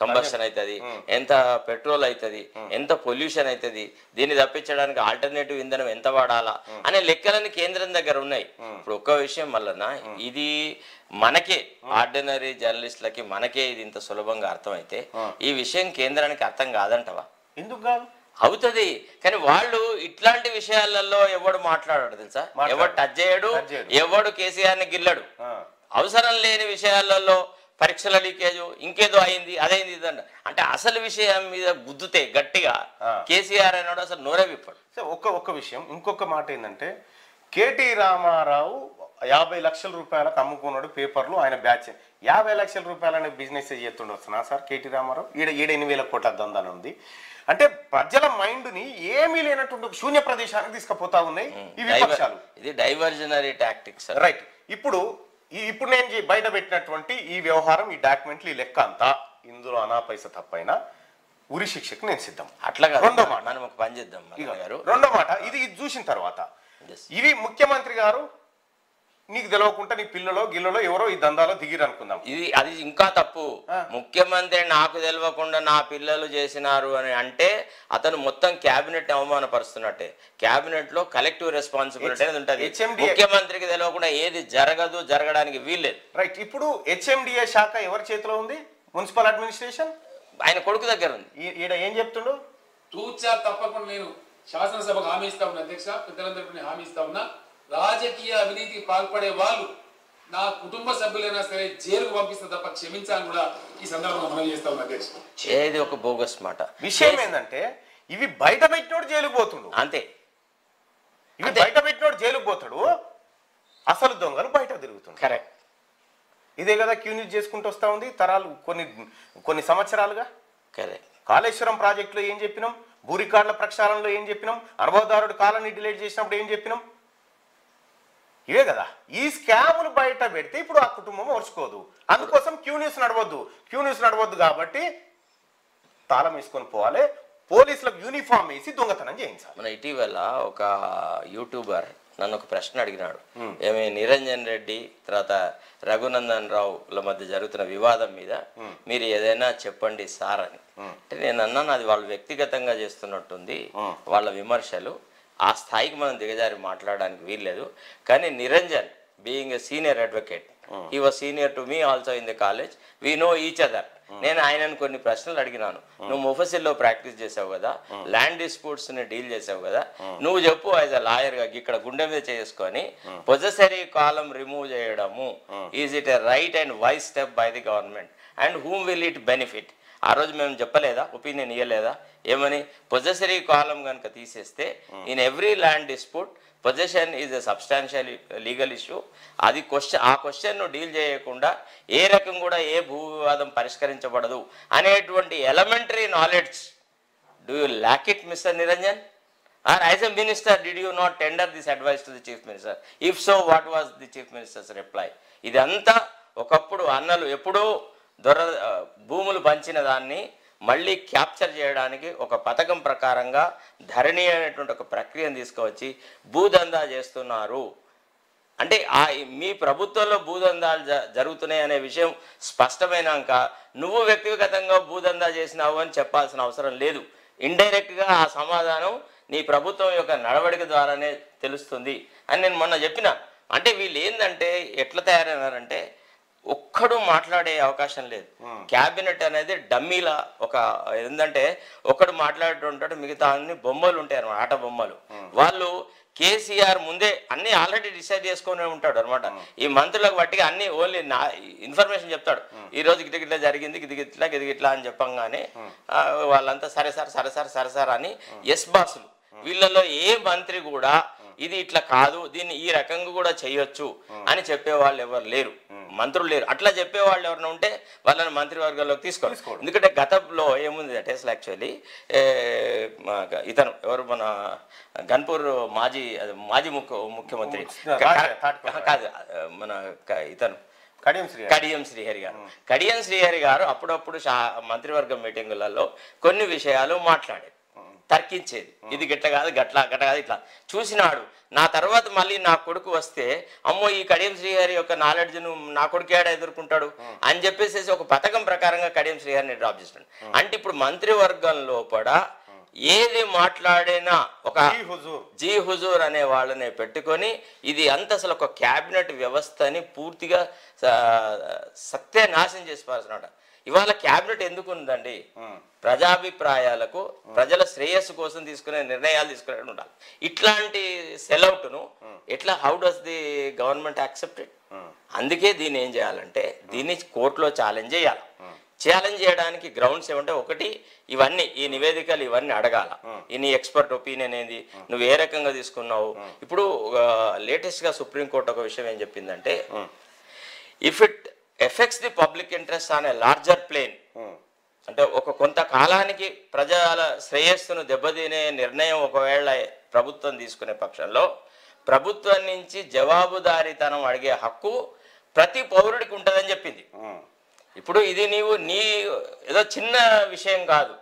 కంబషన్ అవుతుంది, ఎంత పెట్రోల్ అవుతుంది, ఎంత పొల్యూషన్ అవుతుంది, దీన్ని తప్పించడానికి ఆల్టర్నేటివ్ ఇంధనం ఎంత వాడాలా అనే లెక్కలన్నీ కేంద్రం దగ్గర ఉన్నాయి. ఇప్పుడు ఒక్క విషయం మళ్ళన, ఇది మనకే ఆర్డినరీ జర్నలిస్టులకి మనకే ఇది ఇంత సులభంగా అర్థమైతే ఈ విషయం కేంద్రానికి అర్థం కాదంటవా? ఎందుకు కాదు? అవుతుంది. కానీ వాళ్ళు ఇట్లాంటి విషయాలలో ఎవడు మాట్లాడాడు తెలుసా? ఎవడు టచ్ చేయడు, ఎవడు కేసీఆర్ ని గిల్లడు. అవసరం లేని విషయాలలో పరీక్షల లీకేజ్, ఇంకేదో అయింది, అదైంది, ఇదండి అంటే అసలు విషయం మీద గుద్దుతే గట్టిగా కేసీఆర్ అనేవాడు అసలు నోరే విప్పాడు. ఒక్క విషయం, ఇంకొక మాట ఏంటంటే, కేటీ రామారావు 50 లక్షల రూపాయలకు అమ్ముకున్నాడు పేపర్లు, ఆయన బ్యాచ్. 50 లక్షల రూపాయలనే బిజినెస్ చేస్తుండొచ్చునా సార్ కేటీ రామారావు? 7,000 కోట్ల దందాలు ఉంది. అంటే ప్రజల మైండ్ ని ఏమీ లేనటువంటి శూన్య ప్రదేశానికి తీసుకుపోతా ఉన్నాయి ఈ విపక్షాలు. ఇది డైవర్జనరీ టాక్టిక్స్. రైట్. ఇప్పుడు నేను బయట పెట్టినటువంటి ఈ వ్యవహారం, ఈ డాక్యుమెంట్లు, ఈ లెక్క అంతా ఇందులో అనా పైస తప్పైనా ఉరి శిక్షకు నేను సిద్ధం. అట్లాగా రెండో మాట మనం ఒక పని చేద్దాం గారు. రెండో మాట, ఇది చూసిన తర్వాత ఇవి ముఖ్యమంత్రి గారు నీకు తెలవకుండా నీ పిల్లలో గిల్లలో ఎవరో ఈ దందాలో దిగిరు అనుకుందాం. ఇది అది ఇంకా తప్పు. ముఖ్యమంత్రి నాకు తెలవకుండా నా పిల్లలు చేసినారు అని అంటే అతను మొత్తం క్యాబినెట్ అవమానపరుస్తున్నట్టే. క్యాబినెట్ లో కలెక్టివ్ రెస్పాన్సిబిలిటీ అనేది ఉంటుంది. ముఖ్యమంత్రికి తెలవకుండా ఏది జరగదు, జరగడానికి వీల్లేదు. రైట్. ఇప్పుడు హెచ్ఎండిఏ శాఖ ఎవరి చేతిలో ఉంది? మున్సిపల్ అడ్మినిస్ట్రేషన్ ఆయన కొడుకు దగ్గర ఉంది. ఈడ ఏం చెప్తుండు? తూచా తప్పకుండా నేను శాసనసభకు హామీ ఇస్తా ఉన్నా అధ్యక్ష, పెద్దలందరికీ హామీ ఇస్తా ఉన్నా, రాజకీయ అవినీతికి పాల్పడే వాళ్ళు నా కుటుంబ సభ్యులైనా సరే జైలుకు పంపిస్తే తప్ప క్షమించాలని కూడా ఈ సందర్భంగా మనం చేస్తా ఉన్నాం అధ్యక్ష. ఏది ఒక బోగస్ మాట. విషయం ఏంటంటే, ఇవి బయట పెట్టినోడు జైలుకు పోతుండు. అంతే. ఇవి బయట పెట్టినోడు జైలుకు పోతాడు, అసలు దొంగలు బయట తిరుగుతుంది. కరెక్ట్. ఇదే కదా క్యూన్యూస్ చేసుకుంటూ వస్తా ఉంది తరాలు కొన్ని సంవత్సరాలుగా. కరెక్ట్. కాళేశ్వరం ప్రాజెక్టులో ఏం చెప్పినాం, భూ రికార్డుల ప్రక్షాళనలో ఏం చెప్పినాం, అనుభవదారుడు కాలాన్ని డిలేట్ చేసినప్పుడు ఏం చెప్పినాం, ఇవే కదా. ఈ స్కాములు బయట పెడితే ఇప్పుడు ఆ కుటుంబం ఓర్చుకోదు. అందుకోసం క్యూన్యూస్ నడవద్దు కాబట్టి తాళం వేసుకొని పోవాలి, పోలీసులకు యూనిఫామ్ వేసి దొంగతనం చేయించాలి. మన ఇటీవల ఒక యూట్యూబర్ నన్ను ఒక ప్రశ్న అడిగినాడు, ఏమి నిరంజన్ రెడ్డి తర్వాత రఘునందన్ రావుల మధ్య జరుగుతున్న వివాదం మీద మీరు ఏదైనా చెప్పండి సార్ అని. అంటే నేను అన్నాను, అది వాళ్ళు వ్యక్తిగతంగా చేస్తున్నట్టుంది వాళ్ళ విమర్శలు, ఆ స్థాయికి మనం దిగజారి మాట్లాడడానికి వీల్లేదు. కానీ Niranjan being a senior advocate, he was senior to me also in the college, we know each other. నేను ఆయనను కొన్ని ప్రశ్నలు అడిగినాను, నువ్వు మొఫసిల్లో ప్రాక్టీస్ చేసావు కదా, ల్యాండ్ డిస్ప్యూట్స్ని డీల్ చేసావు కదా, నువ్వు చెప్పు యాజ్ అ లాయర్గా ఇక్కడ గుండె మీద చేసుకొని పొజెసరీ కాలం రిమూవ్ చేయడము is it a right and wise step by the government and whom will it benefit? ఆ రోజు మేము చెప్పలేదా, ఒపీనియన్ ఇవ్వలేదా ఏమని? పొజెసరీ కాలం కనుక తీసేస్తే in every land dispute possession is a substantial legal issue. అది క్వశ్చన్, ఆ క్వశ్చన్ను డీల్ చేయకుండా ఏ రకం కూడా ఏ భూ వివాదం పరిష్కరించబడదు అనేటువంటి elementary knowledge do you lack it mister Niranjan? Or as a minister did you not tender this advice to the chief minister? If so what was the chief minister's reply? ఇదంతా ఒకప్పుడు అన్నలు ఎప్పుడూ భూములు పంచిన దాన్ని మళ్ళీ క్యాప్చర్ చేయడానికి ఒక పథకం ప్రకారంగా ధరణి అనేటువంటి ఒక ప్రక్రియను తీసుకువచ్చి భూదందా చేస్తున్నారు. అంటే మీ ప్రభుత్వంలో భూదందాలు జరుగుతున్నాయి అనే విషయం స్పష్టమైనాక నువ్వు వ్యక్తిగతంగా భూదందా చేసినావు అని చెప్పాల్సిన అవసరం లేదు. ఇండైరెక్ట్గా ఆ సమాధానం నీ ప్రభుత్వం యొక్క నడవడిక ద్వారానే తెలుస్తుంది అని నేను మొన్న చెప్పిన. అంటే వీళ్ళు ఏంటంటే ఎట్లా తయారైనారంటే ఒక్కడు మాట్లాడే అవకాశం లేదు. క్యాబినెట్ అనేది డమ్మీలా ఒక ఏంటంటే ఒక్కడు మాట్లాడుతుంటాడు, మిగతా అన్ని బొమ్మలు ఉంటాయి అనమాట, ఆట బొమ్మలు. వాళ్ళు కేసీఆర్ ముందే అన్ని ఆల్రెడీ డిసైడ్ చేసుకునే ఉంటాడు అనమాట. ఈ మంత్రులకు బట్టిగా అన్ని ఓన్లీ నా ఇన్ఫర్మేషన్ చెప్తాడు, ఈ రోజు గిట్లా జరిగింది, గిదిగిట్లా గిదిగిట్లా అని చెప్పంగానే వాళ్ళంతా సరే సార్ సరే సార్ సరే సార్ అని ఎస్ బాసులు. వీళ్ళలో ఏ మంత్రి కూడా ఇది ఇట్లా కాదు, దీన్ని ఈ రకంగా కూడా చేయొచ్చు అని చెప్పేవాళ్ళు ఎవరు లేరు, మంత్రులు లేరు. అట్లా చెప్పేవాళ్ళు ఎవరైనా ఉంటే వాళ్ళని మంత్రివర్గంలోకి తీసుకోవాలి. ఎందుకంటే గతంలో ఏముంది అంటే అసలు యాక్చువల్లీ ఇతను ఎవరు మన గన్పూర్ మాజీ ముఖ్యమంత్రి కాదు, మన ఇతను కడియం శ్రీహరి గారు అప్పుడప్పుడు మంత్రివర్గ మీటింగులలో కొన్ని విషయాలు మాట్లాడేది, తర్కించేది, ఇది గిట్ట కాదు గట్లా గట్ట కాదు ఇట్లా చూసినాడు. నా తర్వాత మళ్ళీ నా కొడుకు వస్తే అమ్మో ఈ కడియం శ్రీహరి యొక్క నాలెడ్జ్ను నా కొడుకు ఏడా ఎదుర్కొంటాడు అని చెప్పేసి ఒక పథకం ప్రకారంగా కడియం శ్రీహరిని డ్రాప్ చేస్తాడు. అంటే ఇప్పుడు మంత్రివర్గంలో కూడా ఏది మాట్లాడినా ఒక జీ హుజూర్ అనే వాళ్ళని పెట్టుకొని ఇది అంత అసలు ఒక క్యాబినెట్ వ్యవస్థని పూర్తిగా సత్యనాశనం చేసి పాల్సినట. ఇవాళ క్యాబినెట్ ఎందుకు ఉందండి? ప్రజాభిప్రాయాలకు, ప్రజల శ్రేయస్సు కోసం తీసుకునే నిర్ణయాలు తీసుకునే ఉండాలి. ఇట్లాంటి సెల్అవుట్ను ఎట్లా, how does the government accepted? అందుకే దీన్ని ఏం చేయాలంటే దీన్ని కోర్టులో ఛాలెంజ్ చేయాలి. ఛాలెంజ్ చేయడానికి గ్రౌండ్స్ ఏమంటే ఒకటి ఇవన్నీ ఈ నివేదికలు ఇవన్నీ అడగాల, ఈ నీ ఎక్స్పర్ట్ ఒపీనియన్ ఏంది, నువ్వు ఏ రకంగా తీసుకున్నావు. ఇప్పుడు లేటెస్ట్గా సుప్రీంకోర్టు ఒక విషయం ఏం చెప్పిందంటే if it affects the public interest on a larger plane, అంటే ఒక కొంతకాలానికి ప్రజల శ్రేయస్సును దెబ్బతినే నిర్ణయం ఒకవేళ ప్రభుత్వం తీసుకునే పక్షంలో ప్రభుత్వం నుంచి జవాబుదారీతనం అడిగే హక్కు ప్రతి పౌరుడికి ఉంటుందని చెప్పింది. ఇప్పుడు ఇది నీవు నీ ఏదో చిన్న విషయం కాదు,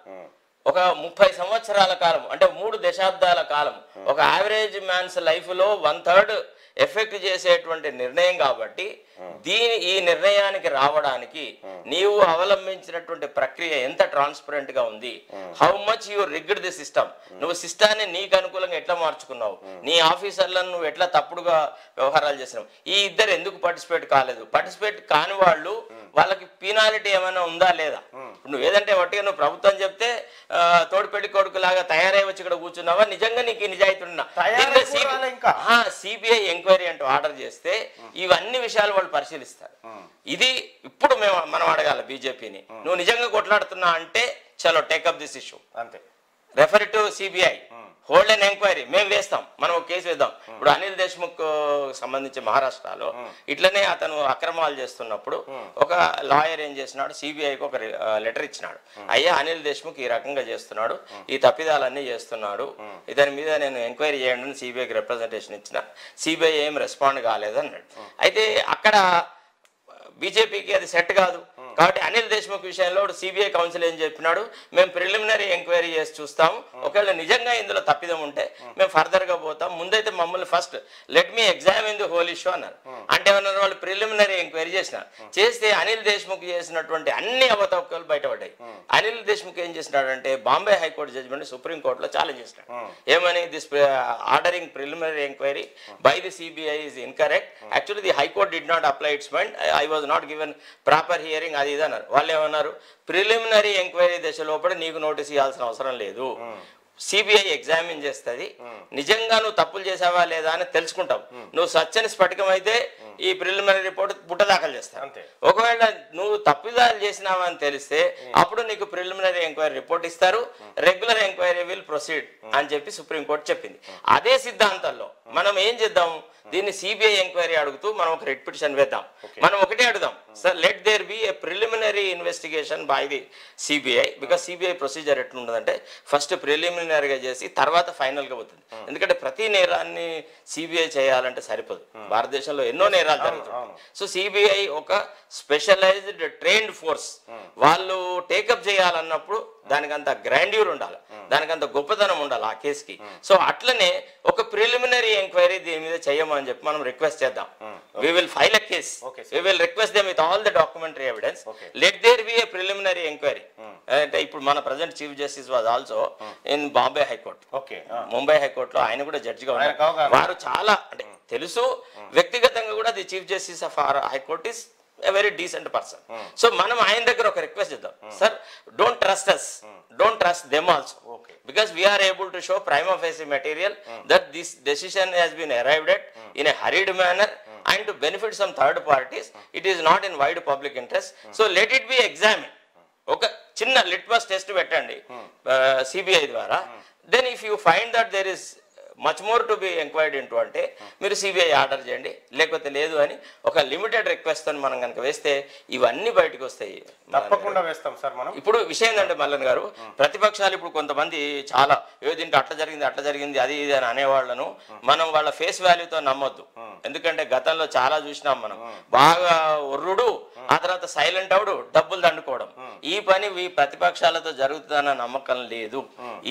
ఒక 30 సంవత్సరాల కాలం అంటే 3 దశాబ్దాల కాలం ఒక యావరేజ్ మ్యాన్స్ లైఫ్లో 1/3 ఎఫెక్ట్ చేసేటువంటి నిర్ణయం కాబట్టి ఈ నిర్ణయానికి రావడానికి నీవు అవలంబించినటువంటి ప్రక్రియ ఎంత ట్రాన్స్పరెంట్ గా ఉంది, how much you rigged the system, నువ్వు సిస్టాన్ని నీకు అనుకూలంగా ఎట్లా మార్చుకున్నావు, నీ ఆఫీసర్లను నువ్వు ఎట్లా తప్పుడుగా వ్యవహారాలు చేసినావు. ఈ ఇద్దరు ఎందుకు పార్టిసిపేట్ కాలేదు? పార్టిసిపేట్ కాని వాళ్ళు వాళ్ళకి పీనాలిటీ ఏమైనా ఉందా లేదా? నువ్వు ఏదంటే వాటిగా నువ్వు ప్రభుత్వం చెప్తే తోడుపెళ్లి కొడుకు లాగా తయారై వచ్చి ఇక్కడ కూర్చున్నావా, నిజంగా నీకు నిజాయితీ ఉన్నా? సిబిఐ ఎంక్వైరీ అంటూ ఆర్డర్ చేస్తే ఇవన్నీ విషయాలు వాళ్ళు పరిశీలిస్తారు. ఇది ఇప్పుడు మనం అడగాలి బీజేపీని, నువ్వు నిజంగా కొట్లాడుతున్నా అంటే చలో టేకప్ దిస్ ఇష్యూ, అంతే, refer to CBI, hold and enquiry, మేము వేస్తాం, మనం ఒక కేసు వేద్దాం. ఇప్పుడు అనిల్ దేశ్ముఖ్ సంబంధించి మహారాష్ట్రలో ఇట్లనే అతను అక్రమాలు చేస్తున్నప్పుడు ఒక లాయర్ ఏం చేసినాడు, సిబిఐకి ఒక లెటర్ ఇచ్చినాడు, అయ్యా అనిల్ దేశ్ముఖ్ ఈ రకంగా చేస్తున్నాడు, ఈ తప్పిదాలన్నీ చేస్తున్నాడు, ఇతని మీద నేను ఎంక్వైరీ చేయండి అని సిబిఐకి రిప్రజెంటేషన్ ఇచ్చిన, సిబిఐ ఏం రెస్పాండ్ కాలేదు అన్నాడు. అయితే అక్కడ బీజేపీకి అది సెట్ కాదు కాబట్టి అనిల్ దేశ్ముఖ్ విషయంలో సిబిఐ కౌన్సిల్ ఏం చెప్పినాడు, మేము ప్రిలిమినరీ ఎంక్వైరీ చేసి చూస్తాము, ఒకవేళ నిజంగా ఇందులో తప్పిదం ఉంటే మేము ఫర్దర్గా పోతాం, ముందైతే మమ్మల్ని first let me examine the whole issue అన్నారు. అంటే ఏమన్నారు, వాళ్ళు ప్రిలిమినరీ ఎంక్వైరీ చేసినారు, చేస్తే అనిల్ దేశ్ముఖ్ చేసినటువంటి అన్ని అవతవకాలు బయటపడ్డాయి. అనిల్ దేశ్ముఖ్ ఏం చేసినాడంటే బాంబే హైకోర్టు జడ్జిమెంట్ సుప్రీంకోర్టులో ఛాలెంజ్ చేసినాడు, ఏమని this ordering preliminary enquiry by the CBI is incorrect, actually the high court did not apply its mind, I was not given proper hearing, అది ఇది అన్నారు. వాళ్ళు ఏమన్నారు, ప్రిలిమినరీ ఎంక్వైరీ దశ లోపల నీకు నోటీస్ ఇవ్వాల్సిన అవసరం లేదు, సిబిఐ ఎగ్జామిన్ చేస్తుంది, నిజంగా నువ్వు తప్పులు చేసావా లేదా అని తెలుసుకుంటావు, నువ్వు సచ్చని స్ఫటికం అయితే ఈ ప్రిలిమినరీ రిపోర్ట్ పుట్టదాఖలు చేస్తావు, ఒకవేళ నువ్వు తప్పిదాలు చేసినావా అని తెలిస్తే అప్పుడు నీకు ప్రిలిమినరీ ఎంక్వైరీ రిపోర్ట్ ఇస్తారు, రెగ్యులర్ ఎంక్వైరీ విల్ ప్రొసీడ్ అని చెప్పి సుప్రీంకోర్టు చెప్పింది. అదే సిద్ధాంతంలో మనం ఏం చేద్దాం, దీన్ని సిబిఐ ఎంక్వైరీ అడుగుతూ మనం ఒక రిట్ పిటిషన్ వేద్దాం, మనం ఒకటే అడుగుదాం, sir let there be a preliminary investigation by the CBI, because CBI procedure ఎట్లుంటుందంటే ఫస్ట్ ప్రిలిమినరీగా చేసి తర్వాత ఫైనల్గా పోతుంది. ఎందుకంటే ప్రతి నేరాన్ని సిబిఐ చేయాలంటే సరిపోదు, భారతదేశంలో ఎన్నో నేరాలు జరుగుతుంది. సో సిబిఐ ఒక స్పెషలైజ్డ్ ట్రైన్డ్ ఫోర్స్, వాళ్ళు టేకప్ చేయాలన్నప్పుడు దానికంత గ్రాండ్యూర్ ఉండాలి, దానికంత గొప్పతనం ఉండాలి ఆ కేసుకి. సో అట్లనే ఒక ప్రిలిమినరీ ఎంక్వైరీ దీని మీద చేయమని చెప్పి మనం రిక్వెస్ట్ చేద్దాం. We will file a case, we will request them with all the documentary evidence, let there be a preliminary enquiry. అంటే ఇప్పుడు మన present chief justice was also in Bombay high court, Mumbai హైకోర్టులో ఆయన కూడా జడ్జిగా ఉన్నారు. వారు చాలా అంటే తెలుసు, వ్యక్తిగతంగా కూడా the chief justice of high court is a very decent person. So manam ayin daggara oka request cheddam, sir don't trust us, don't trust them also, because we are able to show prima facie material that this decision has been arrived at in a hurried manner and to benefit some third parties. It is not in wide public interest, so let it be examined. Okay, chinna litmus test pettandi CBI dwara. Then if you find that there is much more to be enquired into అంటే మీరు CBI order చేయండి, లేకపోతే లేదు అని ఒక limited request అని మనం కనుక వేస్తే ఇవన్నీ బయటకు వస్తాయి. తప్పకుండా వేస్తాం సార్ మనం. ఇప్పుడు విషయం ఏంటంటే మల్లన్న గారు, ప్రతిపక్షాలు ఇప్పుడు కొంతమంది చాలా ఏదంటే అట్లా జరిగింది అది ఇది అని అనేవాళ్లను మనం వాళ్ళ ఫేస్ వాల్యూతో నమ్మొద్దు. ఎందుకంటే గతంలో చాలా చూసినాం మనం, బాగా ఒర్రుడు, ఆ తర్వాత సైలెంట్ అవుడు, డబ్బులు దండుకోవడం. ఈ పని ఈ ప్రతిపక్షాలతో జరుగుతుందన్న నమ్మకం లేదు.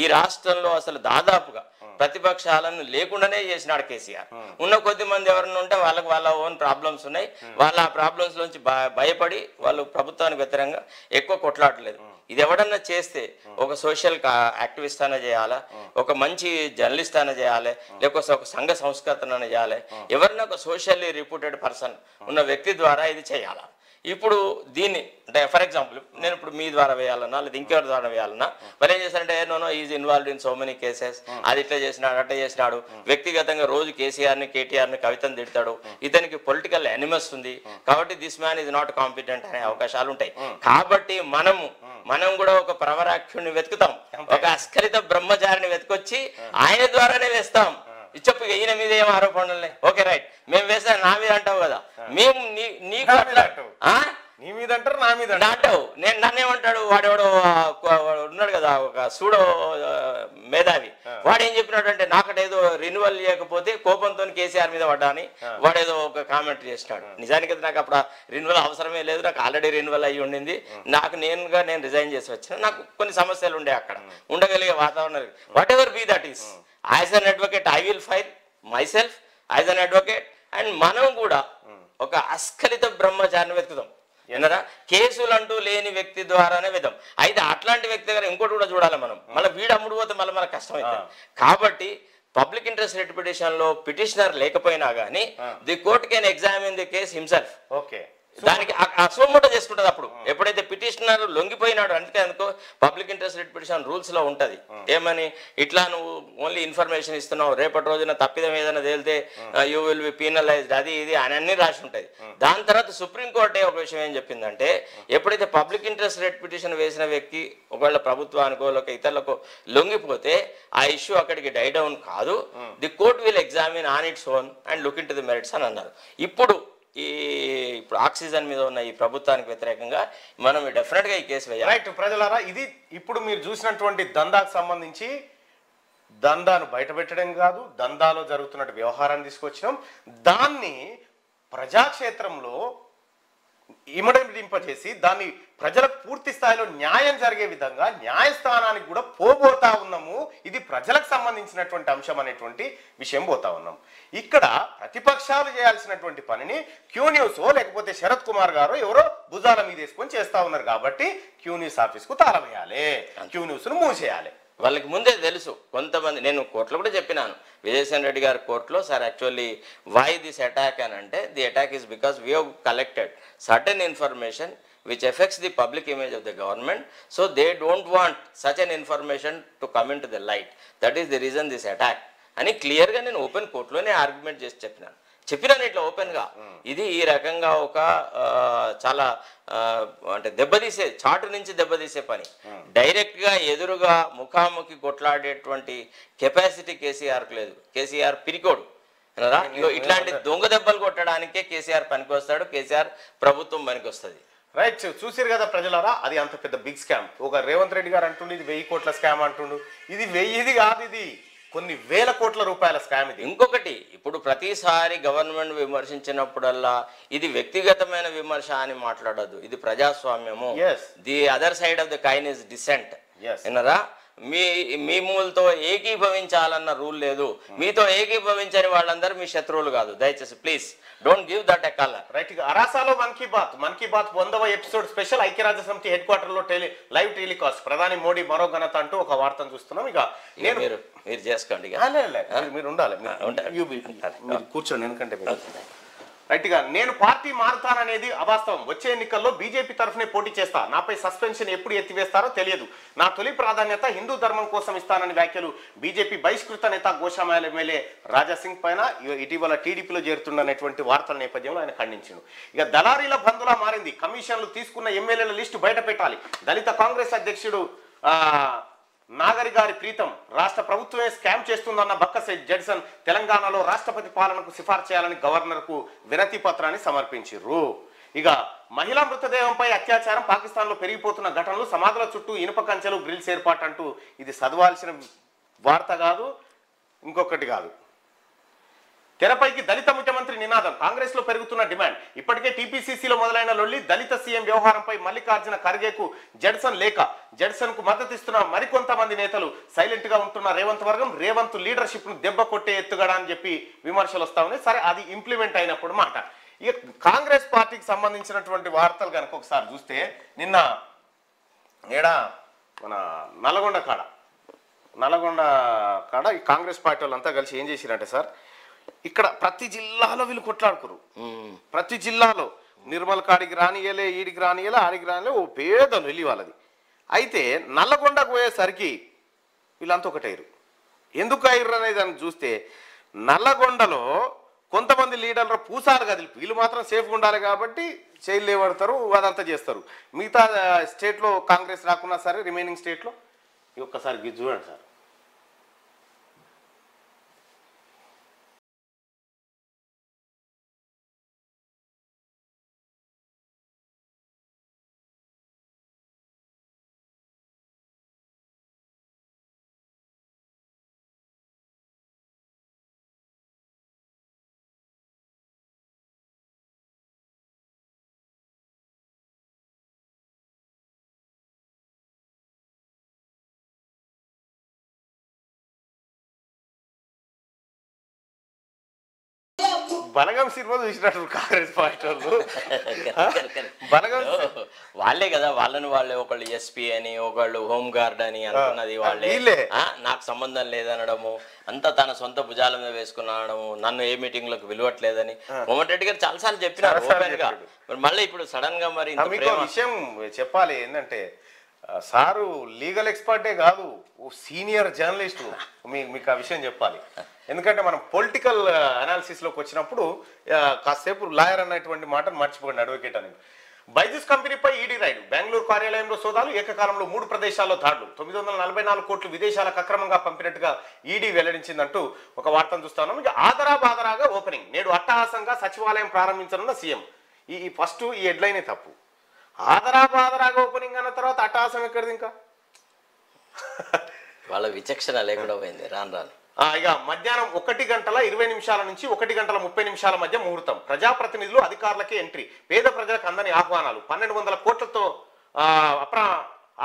ఈ రాష్ట్రంలో అసలు దాదాపుగా ప్రతిపక్షాలను లేకుండానే చేసినాడు కేసీఆర్. ఉన్న కొద్ది మంది ఎవరైనా ఉంటే వాళ్ళకి వాళ్ళ ఓన్ ప్రాబ్లమ్స్ ఉన్నాయి, వాళ్ళ ఆ ప్రాబ్లమ్స్ నుంచి భయపడి వాళ్ళు ప్రభుత్వానికి వ్యతిరేకంగా ఎక్కువ కొట్లాడలేదు. ఇది ఎవడన్నా చేస్తే ఒక సోషల్ యాక్టివిస్ట్ అయినా చేయాలి, ఒక మంచి జర్నలిస్ట్ అయినా చేయాలి, లేకపోతే ఒక సంఘ సంస్కర్తనైనా చేయాలి, ఎవరైనా ఒక సోషల్లీ రిప్యూటెడ్ పర్సన్ ఉన్న వ్యక్తి ద్వారా ఇది చేయాలా. ఇప్పుడు దీన్ని అంటే ఫర్ ఎగ్జాంపుల్ నేను ఇప్పుడు మీ ద్వారా వేయాలన్నా లేదా ఇంకెవరి ద్వారా వేయాలన్నా మరి ఏం చేశారంటే no is involved in so many cases, అది ఇట్లా చేసినాడు అట్లా చేసినాడు, వ్యక్తిగతంగా రోజు కేసీఆర్ని కేటీఆర్ని కవితను తిడతాడు, ఇతనికి పొలిటికల్ ఎనిమస్ ఉంది కాబట్టి this man is not competent అనే అవకాశాలు ఉంటాయి. కాబట్టి మనం కూడా ఒక ప్రవరాఖ్యుని వెతుకుతాం, ఒక అస్కలిత బ్రహ్మచారిని వెతుకొచ్చి ఆయన ద్వారానే వేస్తాం. చెప్పు ఈయన మీద ఏం ఆరోపణలే, ఓకే రైట్ మేము వేసినా నా మీద అంటావు కదా, మేము నీకు నీ మీద అంటారు నా మీద అంటావు, నేను నన్నేమంటాడు వాడెవడో ఉన్నాడు కదా ఒక సూడో మేధావి, వాడు ఏం చెప్పినాడు అంటే నాకటేదో రెన్యువల్ చేయకపోతే కోపంతో కేసీఆర్ మీద పడ్డా అని వాడేదో ఒక కామెంట్ చేసినాడు. నిజానికి అయితే నాకు అప్పుడు రెన్యువల్ అవసరమే లేదు, నాకు ఆల్రెడీ రెన్యువల్ అయ్యి ఉండింది, నేను రిజైన్ చేసి వచ్చిన, నాకు కొన్ని సమస్యలు ఉండే అక్కడ ఉండగలిగే వాతావరణం. What ever be that is, as an advocate I will file myself as an advocate, and manam kuda oka askalita brahmacharya vetkudam enara kesulu antu leni vyakti dwarane vedam aithe atlanti vyakti gar inkotu kuda chudala manam malla veed amuduvothe malla kashtam aithe kabatti public interest writ petition lo petitioner lekapoyina gaani the court can examine the case himself. Okay, దానికి అసోమూట చేసుకుంటది. అప్పుడు ఎప్పుడైతే petitioner లొంగిపోయినాడు అంటే అనుకో public interest writ petition rules లో ఉంటది ఏమని, ఇట్లా నువ్వు ఓన్లీ ఇన్ఫర్మేషన్ ఇస్తున్నావు, రేపటి రోజున తప్పిదం ఏదైనా తేలితే యూ విల్ బి పీనలైజ్డ్ అది ఇది అని అన్ని రాసి ఉంటాయి. దాని తర్వాత సుప్రీంకోర్టు ఒక విషయం ఏం చెప్పిందంటే ఎప్పుడైతే పబ్లిక్ ఇంట్రెస్ట్ రిట్ పిటిషన్ వేసిన వ్యక్తి ఒకవేళ ప్రభుత్వానికో లేక ఇతరులకు లొంగిపోతే ఆ ఇష్యూ అక్కడికి డై డౌన్ కాదు, the court will examine on its own and look into the merits అని అన్నారు. ఇప్పుడు ఆక్సిజన్ మీద ఉన్న ఈ ప్రభుత్వానికి వ్యతిరేకంగా మనం డెఫినెట్ గా ఈ కేసు వేయాలి. రైట్ ప్రజలారా, ఇది ఇప్పుడు మీరు చూసినటువంటి దందాకు సంబంధించి దందాను బయటపెట్టడం కాదు, దందాలో జరుగుతున్న వ్యవహారాన్ని తీసుకొచ్చినాం, దాన్ని ప్రజాక్షేత్రంలో ఇమడింపజేసి దాన్ని ప్రజలకు పూర్తి స్థాయిలో న్యాయం జరిగే విధంగా న్యాయస్థానానికి కూడా పోబోతా ఉన్నాము. ఇది ప్రజలకు సంబంధించినటువంటి అంశం అనేటువంటి విషయం పోతా ఉన్నాం. ఇక్కడ ప్రతిపక్షాలు చేయాల్సినటువంటి పనిని క్యూ న్యూస్ లేకపోతే శరత్ కుమార్ గారు ఎవరో భుజాల మీద వేసుకొని చేస్తా ఉన్నారు. కాబట్టి క్యూ న్యూస్ ఆఫీస్ కు తాళం వేయాలి, క్యూ న్యూస్ ను మూసేయాలి. వాళ్ళకి ముందే తెలుసు. కొంతమంది నేను కోర్టులో కూడా చెప్పినాను, విజయసాయి రెడ్డి గారి కోర్టులో, sir actually why this attack అని అంటే the attack is because we have collected certain information which affects the public image of the government, so they don't want such an information to come into the light, that is the reason this attack అని క్లియర్గా నేను open కోర్టులోనే argument చేసి చెప్పినాను ఇట్లా ఓపెన్గా. ఇది ఈ రకంగా ఒక చాలా అంటే దెబ్బతీసే చాటు నుంచి దెబ్బతీసే పని, డైరెక్ట్గా ఎదురుగా ముఖాముఖి కొట్లాడేటువంటి కెపాసిటీ కేసీఆర్కు లేదు. కేసీఆర్ పిరికోడు, ఇట్లాంటి దొంగ దెబ్బలు కొట్టడానికే కేసీఆర్ పనికి వస్తాడు, కేసీఆర్ ప్రభుత్వం పనికి వస్తుంది. రైట్, చూసారు కదా ప్రజలారా, అది అంత పెద్ద బిగ్ స్కామ్. ఒక రేవంత్ రెడ్డి గారు అంటుండు ఇది 1000 కోట్ల స్కామ్ అంటుండు, ఇది 1000ది కాదు, ఇది కొన్ని వేల కోట్ల రూపాయల స్కామ్ ఇది. ఇంకొకటి, ఇప్పుడు ప్రతిసారి గవర్నమెంట్ విమర్శించినప్పుడల్లా ఇది వ్యక్తిగతమైన విమర్శ అని మాట్లాడద్దు, ఇది ప్రజాస్వామ్యము. The other side of the coin is dissent. విన్నారా? మీ మీ మూలతో ఏకీభవించాలన్న రూల్ లేదు. మీతో ఏకీభవించని వాళ్ళందరూ మీ శత్రువులు కాదు. దయచేసి please don't give that a colour. Right, అరాసాలో మన్ కీ బాత్ 100వ ఎపిసోడ్ స్పెషల్ ఐక్యరాజ్య సమితి హెడ్ క్వార్టర్ లో లైవ్ టెలికాస్ట్. ప్రధాని మోడీ మరో ఘనత అంటూ ఒక వార్తను చూస్తున్నాం. ఇక నేను మీరు చేసుకోండి, మీరు ఉండాలి, కూర్చోండి, ఎందుకంటే రైట్గా నేను పార్టీ మారుతాననేది అవాస్తవం. వచ్చే ఎన్నికల్లో బీజేపీ తరఫునే పోటీ చేస్తా. నాపై సస్పెన్షన్ ఎప్పుడు ఎత్తివేస్తారో తెలియదు. నా తొలి ప్రాధాన్యత హిందూ ధర్మం కోసం ఇస్తానని వ్యాఖ్యలు బీజేపీ బహిష్కృత నేత గోశామల ఎమ్మెల్యే రాజాసింగ్ పైన ఇటీవల టీడీపీలో చేరుతుండనేటువంటి వార్తల నేపథ్యంలో ఆయన ఖండించారు. ఇక దళారీల బంధులా మారింది. కమిషన్లు తీసుకున్న ఎమ్మెల్యేల లిస్టు బయట పెట్టాలి. దళిత కాంగ్రెస్ అధ్యక్షుడు నాగరి గారి ప్రీతం రాష్ట్ర ప్రభుత్వమే స్కామ్ చేస్తుందన్న బక్క జడ్సన్ తెలంగాణలో రాష్ట్రపతి పాలనకు సిఫార్సు చేయాలని గవర్నర్కు వినతి పత్రాన్ని సమర్పించారు. ఇక మహిళా మృతదేహంపై అత్యాచారం పాకిస్తాన్లో పెరిగిపోతున్న ఘటనలు, సమాధుల చుట్టూ ఇనుప కంచెలు, గ్రిల్స్ ఏర్పాటు అంటూ ఇది చదవాల్సిన వార్త కాదు, ఇంకొకటి కాదు. తెరపైకి దళిత ముఖ్యమంత్రి నినాదం, కాంగ్రెస్ లో పెరుగుతున్న డిమాండ్. ఇప్పటికే టీపీసీసీలో మొదలైన లొల్లి, దళిత సీఎం వ్యవహారంపై మల్లికార్జున ఖర్గేకు జడ్సన్ లేఖ. జడ్సన్ కు మద్దతిస్తున్న మరికొంతమంది నేతలు సైలెంట్ గా ఉంటున్న రేవంత్ వర్గం రేవంత్ లీడర్షిప్ ను దెబ్బ కొట్టే ఎత్తుగడ అని చెప్పి విమర్శలు వస్తా ఉన్నాయి. సరే, అది ఇంప్లిమెంట్ అయినప్పుడు మాట. ఇక కాంగ్రెస్ పార్టీకి సంబంధించినటువంటి వార్తలు కనుక ఒకసారి చూస్తే, నిన్న ఏడా మన నల్గొండ కాడ ఈ కాంగ్రెస్ పార్టీ వాళ్ళంతా కలిసి ఏం చేసిరంటే సార్, ఇక్కడ ప్రతి జిల్లాలో వీళ్ళు కొట్లాడుకోరు. ప్రతి జిల్లాలో నిర్మల్ కాడికి రానియలే, ఈడికి రానియలే, ఆడికి రానియలే, ఓ పేద వెళ్ళి వాళ్ళది. అయితే నల్లగొండకు పోయేసరికి వీళ్ళంతా ఒకటయ్యారు. ఎందుకు అయ్యారు అనేది దాన్ని చూస్తే, నల్లగొండలో కొంతమంది లీడర్లు పూసాలు కదిలి వీళ్ళు మాత్రం సేఫ్గా ఉండాలి కాబట్టి జైలు లేవడతారు, అదంతా చేస్తారు. మిగతా స్టేట్లో కాంగ్రెస్ రాకున్నా సరే రిమైనింగ్ స్టేట్లో ఒక్కసారి గిజ్ చూడండి సార్. బలగం సినిమా చూసినట్టు కాంగ్రెస్ పార్టీ వాళ్ళు, బలగం వాళ్ళే కదా, వాళ్ళని వాళ్ళే ఒకళ్ళు ఎస్పీ అని, ఒకళ్ళు హోంగార్డ్ అని అనుకున్నది వాళ్ళే. నాకు సంబంధం లేదనడము, అంతా తన సొంత భుజాల మీద వేసుకున్నాడము, నన్ను ఏ మీటింగ్ లకు పిలవట్లేదని కోమటి రెడ్డి గారు చాలాసార్లు చెప్పినారు ఓపెన్ గా. మరి మళ్ళీ ఇప్పుడు సడన్ గా మరి విషయం చెప్పాలి ఏంటంటే, సారు లీగల్ ఎక్స్పర్టే కాదు, ఓ సీనియర్ జర్నలిస్టు. మీకు ఆ విషయం చెప్పాలి. ఎందుకంటే మనం పొలిటికల్ అనాలిసిస్లోకి వచ్చినప్పుడు కాసేపు లాయర్ అనేటువంటి మాటను మర్చిపోకండి, అడ్వకేట్ అని. బైజూస్ కంపెనీపై ఈడీ రైడ్, బెంగళూరు కార్యాలయంలో సోదాలు, ఏకకాలంలో 3 ప్రదేశాల్లో దాడులు, 944 కోట్లు విదేశాలకు అక్రమంగా పంపినట్టుగా ఈడీ వెల్లడించిందంటూ ఒక వార్తను చూస్తాను. ఇక ఆదరాబాదరాగా ఓపెనింగ్, నేడు అట్టహాసంగా సచివాలయం ప్రారంభించనున్న సీఎం. ఈ ఫస్ట్ ఈ హెడ్లైనే తప్పు. ఆదరాబాదరాగా ఓపెనింగ్ అన్న తర్వాత అట్టహాసం ఎక్కడిది? ఇంకా వాళ్ళ విచక్షణ లేకుండా పోయింది రాను రాను. ఇక మధ్యాహ్నం 1:20 నుంచి 1:30 మధ్య ముహూర్తం, ప్రజాప్రతినిధులు అధికారులకే ఎంట్రీ, పేద ప్రజలకు అందని ఆహ్వానాలు, 1200 కోట్లతో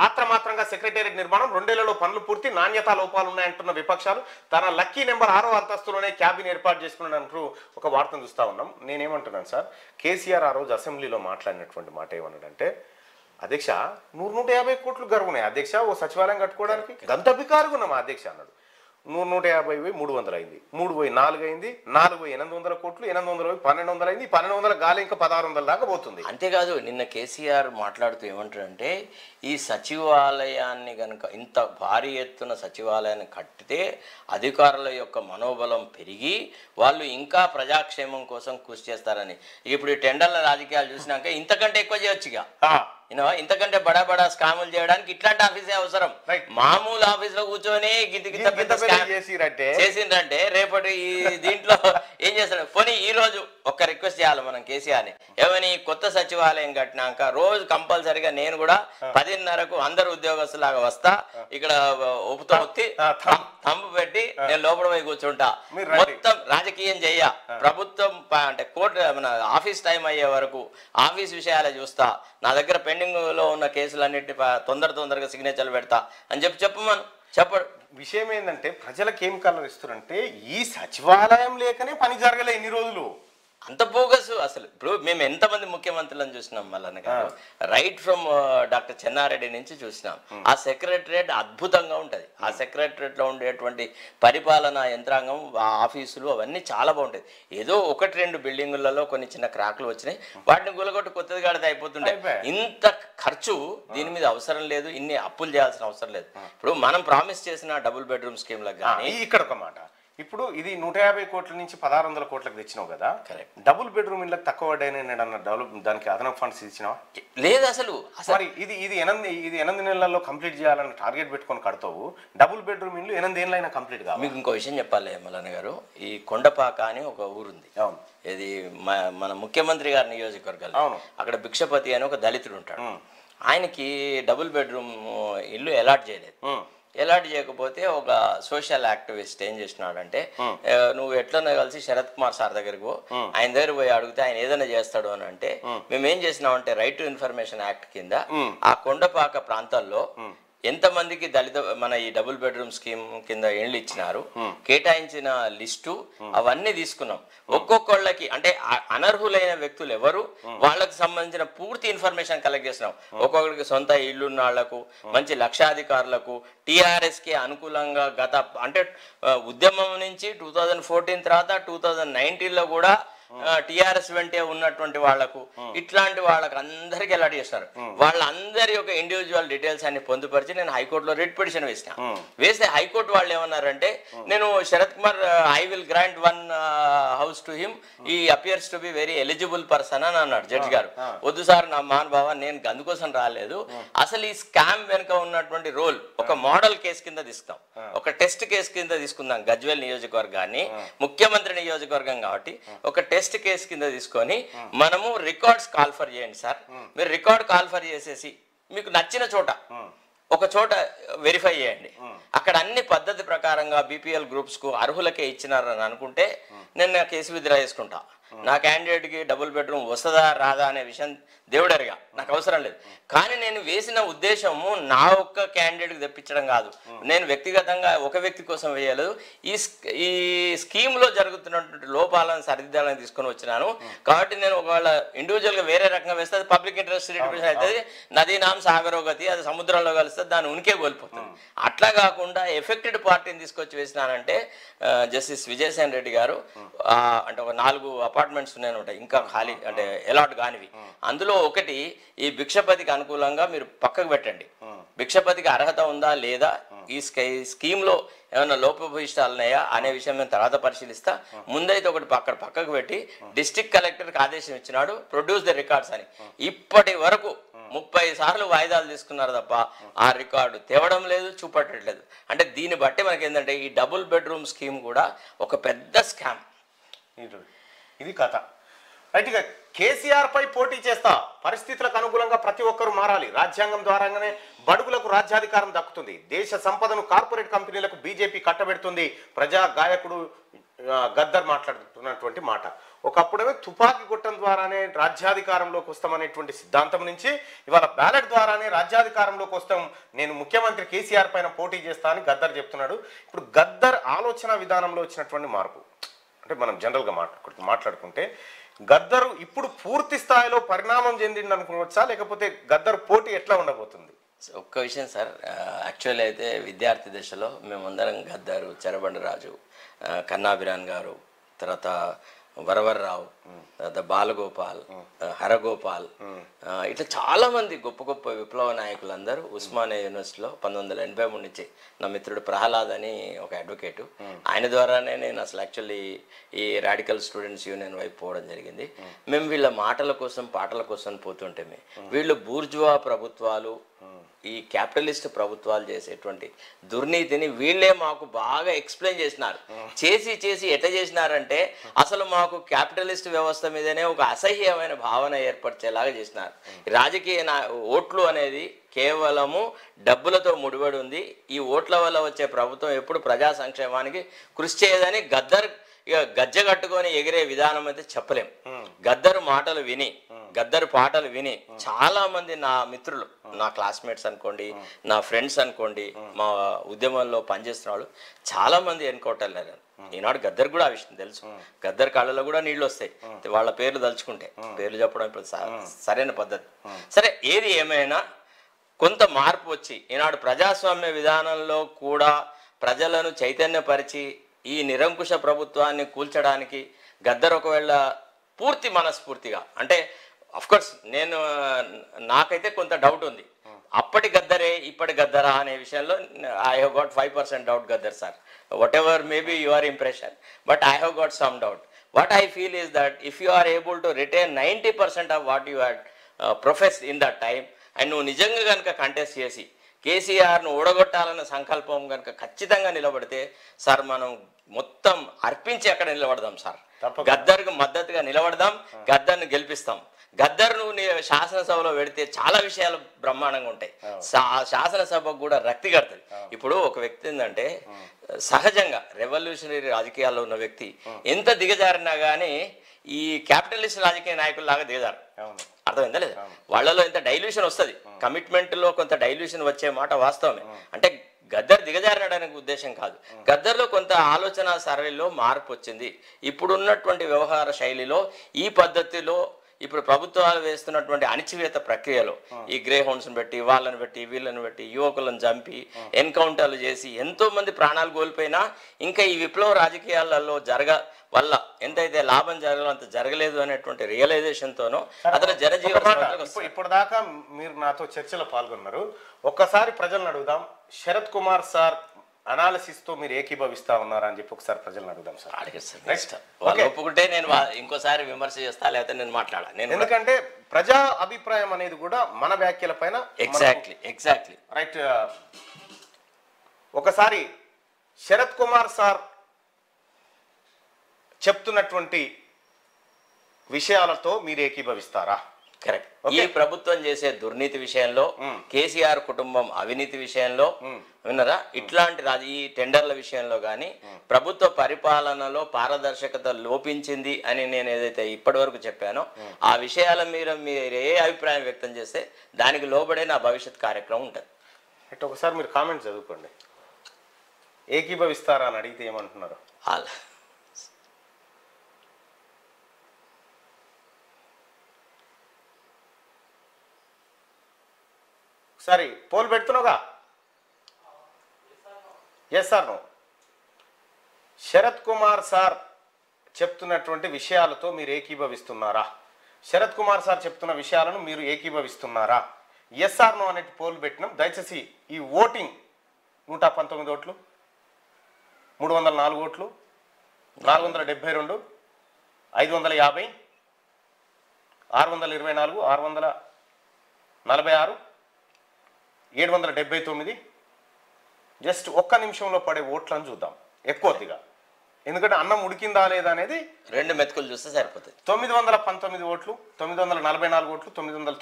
ఆత్రమాత్రంగా సెక్రటేరియట్ నిర్మాణం, 2 ఏళ్లలో పనులు పూర్తి, నాణ్యతా లోపాలు ఉన్నాయంటున్న విపక్షాలు, తన లక్కీ నెంబర్ 6వ అంతస్తులోనే క్యాబిన్ ఏర్పాటు చేసుకున్నాడంటూ ఒక వార్తను చూస్తూ ఉన్నాం. నేనేమంటున్నాను సార్, కేసీఆర్ ఆ రోజు అసెంబ్లీలో మాట్లాడినటువంటి మాట ఏమన్నాడంటే, అధ్యక్ష 100-150 కోట్లు గర్వున్నాయి అధ్యక్ష, ఓ సచివాలయం కట్టుకోవడానికి దంతభికారుగా ఉన్నాం అధ్యక్ష అన్నాడు. 150 పోయి 300 అయింది, 3 పోయి 4 అయింది, 4 పోయి 800 కోట్లు, 800 పోయి 1200 అయింది, 1200 గాలి ఇంకా 1600 దాకా పోతుంది. అంతేకాదు నిన్న కేసీఆర్ మాట్లాడుతూ ఏమంటారంటే, ఈ సచివాలయాన్ని కనుక ఇంత భారీ ఎత్తున సచివాలయాన్ని కట్టితే అధికారుల యొక్క మనోబలం పెరిగి వాళ్ళు ఇంకా ప్రజాక్షేమం కోసం కృషి చేస్తారని. ఇప్పుడు టెండర్ల రాజకీయాలు చూసినాక ఇంతకంటే ఎక్కువ చేయొచ్చు. ఇక ఇంతకంటే బడా బడా స్కాములు చేయడానికి ఇట్లాంటి ఆఫీసే అవసరం. మామూలు ఆఫీస్ లో కూర్చొని చేసిందంటే రేపటి దీంట్లో ఏం చేస్తారు? పోనీ ఈ రోజు ఒక్క రిక్వెస్ట్ చేయాలి మనం కేసీఆర్ని, ఏమని, కొత్త సచివాలయం కట్టినాక రోజు కంపల్సరిగా నేను కూడా 10 పదిన్నరకు అందరు ఉద్యోగస్తులాగా వస్తా, ఇక్కడ ఒప్పుతో ఒత్తి తంబు పెట్టి నేను లోపల పోయి కూర్చుంటా. మొత్తం రాజకీయం చెయ్య, ప్రభుత్వం అంటే కోర్టు మన ఆఫీస్ టైం అయ్యే వరకు ఆఫీస్ విషయాలే చూస్తా. నా దగ్గర పెండింగ్లో ఉన్న కేసులన్నింటి తొందరగా సిగ్నేచర్లు పెడతా అని చెప్పమను. చెప్పడు విషయం ఏంటంటే ప్రజలకు ఏం కలర్ ఇస్తారంటే ఈ సచివాలయం లేకనే పని జరగలే ఇన్ని రోజులు, అంత బోగసు అసలు. ఇప్పుడు మేము ఎంతమంది ముఖ్యమంత్రులను చూసినాం, Mallanna garu right from doctor Chennareddy నుంచి చూసినాం. ఆ సెక్రటరేట్ అద్భుతంగా ఉంటుంది, ఆ సెక్రటరేట్లో ఉండేటువంటి పరిపాలనా యంత్రాంగం, ఆఫీసులు అవన్నీ చాలా బాగుంటాయి. ఏదో ఒకటి రెండు బిల్డింగులలో కొన్ని చిన్న క్రాక్లు వచ్చినాయి, వాటిని గులగొట్టు కొత్తది కాడితే అయిపోతుండే. ఇంత ఖర్చు దీని మీద అవసరం లేదు, ఇన్ని అప్పులు చేయాల్సిన అవసరం లేదు. ఇప్పుడు మనం ప్రామిస్ చేసిన డబుల్ బెడ్రూమ్ స్కీమ్లకు కానీ ఇక్కడ ఒక మాట, ఇప్పుడు ఇది 150 కోట్ల నుంచి 1600 కోట్లకు తెచ్చినావు కదా, కరెక్ట్. డబుల్ బెడ్రూమ్ ఇళ్ళకి తక్కువ దానికి అదనపు ఫండ్స్ ఇచ్చినావా? లేదు అసలు. మరి ఇది 8 నెలల్లో కంప్లీట్ చేయాలని టార్గెట్ పెట్టుకొని కడతావు, డబుల్ బెడ్రూమ్ ఇల్లు 8 ఏళ్ళైనా కంప్లీట్ కాదు. మీకు ఇంకో విషయం చెప్పాలి మల్లన్న గారు, ఈ కొండపాక అని ఒక ఊరుంది, ఇది మన ముఖ్యమంత్రి గారి నియోజకవర్గాలు. అక్కడ భిక్షపతి అని ఒక దళితుడు ఉంటాడు, ఆయనకి డబుల్ బెడ్రూమ్ ఇల్లు అలాట్ చేయలేదు. ఎలాంటి చేయకపోతే ఒక సోషల్ యాక్టివిస్ట్ ఏం చేసినాడంటే, నువ్వు ఎట్లన్నా కలిసి శరత్ కుమార్ సార్ దగ్గరకు పో, ఆయన దగ్గర పోయి అడిగితే ఆయన ఏదైనా చేస్తాడు అని అంటే, మేము ఏం చేసినామంటే రైట్ టు ఇన్ఫర్మేషన్ యాక్ట్ కింద ఆ కొండపాక ప్రాంతాల్లో ఎంతమందికి దళిత మన ఈ డబుల్ బెడ్రూమ్ స్కీమ్ కింద ఇండ్లు ఇచ్చినారు, కేటాయించిన లిస్టు అవన్నీ తీసుకున్నాం. ఒక్కొక్కళ్ళకి అంటే అనర్హులైన వ్యక్తులు ఎవరు, వాళ్ళకి సంబంధించిన పూర్తి ఇన్ఫర్మేషన్ కలెక్ట్ చేసినాం. ఒక్కొక్కరికి సొంత ఇళ్ళున్న వాళ్లకు, మంచి లక్షాధికారులకు, టీఆర్ఎస్కి అనుకూలంగా గత అంటే ఉద్యమం నుంచి 2014 తర్వాత 2019లో కూడా టిఆర్ఎస్ వెంటే ఉన్నటువంటి వాళ్లకు, ఇట్లాంటి వాళ్ళకి అందరికి అలాట్ చేస్తారు. వాళ్ళందరి యొక్క ఇండివిజువల్ డీటెయిల్స్ అన్ని పొందుపరిచి నేను హైకోర్టులో రిట్ పిటిషన్ వేస్తే హైకోర్టు వాళ్ళు ఏమన్నారంటే, నేను Sarath Kumar I will grant 1 house to him, he appears to be very eligible person అని అన్నాడు జడ్జి గారు. వద్దు సార్, నా మహానుభావ, నేను అందుకోసం రాలేదు. అసలు ఈ స్కామ్ వెనుక ఉన్నటువంటి రోల్ ఒక మోడల్ కేసు కింద తీసుకుందాం, ఒక టెస్ట్ కేసు కింద తీసుకుందాం. గజ్వేల్ నియోజకవర్గాన్ని ముఖ్యమంత్రి నియోజకవర్గం కాబట్టి ఒక టెస్ట్ కేసు కింద తీసుకొని మనము రికార్డ్స్ కాల్ఫర్ చేయండి సార్, మీరు రికార్డ్ కాల్ఫర్ చేసేసి మీకు నచ్చిన చోట ఒక చోట వెరిఫై చేయండి, అక్కడ అన్ని పద్ధతి ప్రకారంగా బీపీఎల్ గ్రూప్స్కు అర్హులకే ఇచ్చినారని అనుకుంటే నేను నా కేసు విత్డ్రా చేసుకుంటా. నా క్యాండిడేట్కి డబుల్ బెడ్రూమ్ వస్తుందా రాదా అనే విషయం దేవుడరిగా నాకు అవసరం లేదు. కానీ నేను వేసిన ఉద్దేశము నా ఒక్క క్యాండిడేట్కి తెప్పించడం కాదు, నేను వ్యక్తిగతంగా ఒక వ్యక్తి కోసం వేయలేదు. ఈ స్కీమ్లో జరుగుతున్నటువంటి లోపాలను సరిదిద్దాలని తీసుకొని వచ్చినాను. కాబట్టి నేను ఒకవేళ ఇండివిజువల్గా వేరే రకంగా వేస్తే అది పబ్లిక్ ఇంట్రెస్ట్ రిట్రిబ్యూషన్ అవుతుంది, నదీ నాం సాగరోగతి, అది సముద్రంలో కలిస్తే దాని ఉనికే కోల్పోతుంది. అట్లా కాకుండా ఎఫెక్టెడ్ పార్టీని తీసుకొచ్చి వేసినానంటే, జస్టిస్ విజయసాయి రెడ్డి గారు అంటే ఒక 4 అపార్ట్మెంట్స్ ఉంటాయి ఇంకా ఖాళీ అంటే అలాట్ కానివి, అందులో ఒకటి ఈ భిక్షపతికి అనుకూలంగా మీరు పక్కకు పెట్టండి, భిక్షపతికి అర్హత ఉందా లేదా, ఈ స్కీమ్లో ఏమైనా లోపభూయిష్టాలు ఉన్నాయా అనే విషయం నేను తర్వాత పరిశీలిస్తా, ముందైతే ఒకటి పక్కకు పెట్టి డిస్ట్రిక్ట్ కలెక్టర్కి ఆదేశం ఇచ్చినాడు, ప్రొడ్యూస్ ద రికార్డ్స్ అని. ఇప్పటి వరకు 30 సార్లు వాయిదాలు తీసుకున్నారు తప్ప ఆ రికార్డు తేవడం లేదు, చూపట్టలేదు. అంటే దీన్ని బట్టి మనకి ఏంటంటే ఈ డబుల్ బెడ్రూమ్ స్కీమ్ కూడా ఒక పెద్ద స్కామ్. ఇది కథ. రైట్గా కేసీఆర్ పై పోటీ చేస్తా, పరిస్థితులకు అనుకూలంగా ప్రతి ఒక్కరూ మారాలి, రాజ్యాంగం ద్వారానే బడుగులకు రాజ్యాధికారం దక్కుతుంది, దేశ సంపదను కార్పొరేట్ కంపెనీలకు బీజేపీ కట్టబెడుతుంది. ప్రజా గాయకుడు గద్దర్ మాట్లాడుతున్నటువంటి మాట, ఒకప్పుడేమో తుపాకీ కొట్టడం ద్వారానే రాజ్యాధికారంలోకి వస్తామనేటువంటి సిద్ధాంతం నుంచి ఇవాళ బ్యాలెట్ ద్వారానే రాజ్యాధికారంలోకి వస్తాం, నేను ముఖ్యమంత్రి కేసీఆర్ పైన పోటీ చేస్తా అని గద్దర్ చెప్తున్నాడు. ఇప్పుడు గద్దర్ ఆలోచన విధానంలో వచ్చినటువంటి మార్పు అంటే మనం జనరల్గా మాట్లాడుకుంటే గద్దరు ఇప్పుడు పూర్తి స్థాయిలో పరిణామం చెందింది అనుకోవచ్చా, లేకపోతే గద్దరు పోటీ ఎట్లా ఉండబోతుంది? ఒక్క విషయం సార్, యాక్చువల్లీ అయితే విద్యార్థి దశలో మేమందరం గద్దరు, చెరబండరాజు, కన్నాభిరాన్ గారు, తర్వాత వరవర్ రావు, తర్వాత బాలగోపాల్, హరగోపాల్, ఇట్లా చాలామంది గొప్ప గొప్ప విప్లవ నాయకులందరూ ఉస్మానియా యూనివర్సిటీలో 1983 నుంచి నా మిత్రుడు ప్రహ్లాదని ఒక అడ్వకేటు, ఆయన ద్వారానే నేను అసలు యాక్చువల్లీ ఈ రాడికల్ స్టూడెంట్స్ యూనియన్ వైపు పోవడం జరిగింది. మేము వీళ్ళ మాటల కోసం పాటల కోసం పోతుంటే వీళ్ళు బూర్జువా ప్రభుత్వాలు ఈ క్యాపిటలిస్ట్ ప్రభుత్వాలు చేసేటువంటి దుర్నీతిని వీళ్ళే మాకు బాగా ఎక్స్ప్లెయిన్ చేసినారు. చేసి చేసి ఎట్ట చేసినారంటే అసలు మాకు క్యాపిటలిస్ట్ వ్యవస్థ మీదనే ఒక అసహ్యమైన భావన ఏర్పరిచేలాగా చేసినారు. రాజకీయ ఓట్లు అనేది కేవలము డబ్బులతో ముడిపడి ఉంది. ఈ ఓట్ల వల్ల వచ్చే ప్రభుత్వం ఎప్పుడు ప్రజా సంక్షేమానికి కృషి చేయదని గద్దర్ ఇక గజ్జ కట్టుకొని ఎగిరే విధానం అయితే చెప్పలేం. గద్దరు మాటలు విని, గద్దరు పాటలు విని చాలా మంది నా మిత్రులు, నా క్లాస్మేట్స్ అనుకోండి, నా ఫ్రెండ్స్ అనుకోండి, మా ఉద్యమంలో పనిచేస్తున్న వాళ్ళు చాలా మంది ఎన్కౌంటర్ లేరు. ఈనాడు గద్దరు కూడా ఆ విషయం తెలుసు. గద్దరు కాళ్ళలో కూడా నీళ్లు వస్తాయి వాళ్ళ పేర్లు తలుచుకుంటే. పేర్లు చెప్పడం సరైన పద్ధతి. సరే, ఏది ఏమైనా కొంత మార్పు వచ్చి ఈనాడు ప్రజాస్వామ్య విధానంలో కూడా ప్రజలను చైతన్యపరిచి ఈ నిరంకుశ ప్రభుత్వాన్ని కూల్చడానికి గద్దర్ ఒకవేళ పూర్తి మనస్ఫూర్తిగా, అంటే అఫ్కోర్స్ నాకైతే కొంత డౌట్ ఉంది, అప్పటి గద్దరే ఇప్పటి గద్దరా అనే విషయంలో I have got 5% doubt Gaddar sir, whatever maybe your impression, but I have got some doubt. What I feel is that if you are able to retain 90% of what you had professed in that time, and నువ్వు నిజంగా కనుక contest చేసి కేసీఆర్ను ఓడగొట్టాలన్న సంకల్పం కనుక ఖచ్చితంగా నిలబడితే sir మనం మొత్తం అర్పించి అక్కడ నిలబడదాం సార్, గద్దర్కు మద్దతుగా నిలబడదాం, గద్దర్ను గెలిపిస్తాం. గద్దర్ను శాసనసభలో పెడితే చాలా విషయాలు బ్రహ్మాండంగా ఉంటాయి, శాసనసభకు కూడా రక్తి కడుతుంది. ఇప్పుడు ఒక వ్యక్తి ఏంటంటే సహజంగా రెవల్యూషనరీ రాజకీయాల్లో ఉన్న వ్యక్తి ఎంత దిగజారినా కానీ ఈ క్యాపిటలిస్ట్ రాజకీయ నాయకుల్లాగా దిగజారు. అర్థమైందా లేదు? వాళ్ళలో ఇంత డైల్యూషన్ వస్తుంది, కమిట్మెంట్లో కొంత డైల్యూషన్ వచ్చే మాట వాస్తవమే. అంటే గద్దర్ దిగజారడానికి ఉద్దేశం కాదు, గద్దర్లో కొంత ఆలోచన సరళిలో మార్పు వచ్చింది. ఇప్పుడున్నటువంటి వ్యవహార శైలిలో ఈ పద్ధతిలో ఇప్పుడు ప్రభుత్వాలు వేస్తున్నటువంటి అణచివేత ప్రక్రియలో ఈ గ్రే హౌండ్స్ని పెట్టి, వాళ్ళని పెట్టి, వీళ్ళని పెట్టి, యువకులను చంపి ఎన్కౌంటర్లు చేసి ఎంతో మంది ప్రాణాలు కోల్పోయినా ఇంకా ఈ విప్లవ రాజకీయాలలో వల్ల ఎంతైతే లాభం జరగాలో అంత జరగలేదు అనేటువంటి రియలైజేషన్తోనూ అతను జనజీవన. ఇప్పుడు దాకా మీరు నాతో చర్చలో పాల్గొన్నారు. ఒక్కసారి ప్రజలను అడుగుదాం, శరత్ కుమార్ సార్ అనాలిసిస్తో మీరు ఏకీభవిస్తా ఉన్నారా అని చెప్పి ఒకసారి ప్రజలను అడుగుదాం సార్. అడిగారు ఒప్పుకుంటే నేను ఇంకోసారి విమర్శ చేస్తా, లేకపోతే నేను మాట్లాడాను. ఎందుకంటే ప్రజా అభిప్రాయం అనేది కూడా మన వ్యాఖ్యల పైన. Exactly exactly right. ఒకసారి శరత్ కుమార్ సార్ చెప్తున్నటువంటి విషయాలతో మీరు ఏకీభవిస్తారా? కరెక్ట్. ఈ ప్రభుత్వం చేసే దుర్నీతి విషయంలో, కేసీఆర్ కుటుంబం అవినీతి విషయంలో, విన్నారా, ఇట్లాంటి ఈ టెండర్ల విషయంలో కానీ ప్రభుత్వ పరిపాలనలో పారదర్శకత లోపించింది అని నేను ఏదైతే ఇప్పటి వరకు చెప్పానో ఆ విషయాల మీద మీరు ఏ అభిప్రాయం వ్యక్తం చేస్తే దానికి లోబడే నా భవిష్యత్ కార్యక్రమం ఉంటుంది. అంటే ఒకసారి మీరు కామెంట్స్ చదువుకోండి, ఏకీభవిస్తారా అని అడిగితే ఏమంటున్నారు? అలా సరే, పోల్ పెడుతున్నావుగా. ఎస్ సార్, నువ్వు శరత్ కుమార్ సార్ చెప్తున్నటువంటి విషయాలతో మీరు ఏకీభవిస్తున్నారా? శరత్ కుమార్ సార్ చెప్తున్న విషయాలను మీరు ఏకీభవిస్తున్నారా? ఎస్ సార్ నో అనేది పోల్ పెట్టినాం. దయచేసి ఈ ఓటింగ్ 119 ఓట్లు, 304 ఓట్లు, 472, 550, 624, 646, 779, జస్ట్ ఒక్క నిమిషంలో పడే ఓట్లను చూద్దాం. ఎక్కువగా ఎందుకంటే అన్నం ఉడికిందా లేదా అనేది రెండు మెతుకులు చూస్తే సరిపోతుంది. 919 ఓట్లు, 944 ఓట్లు, 995,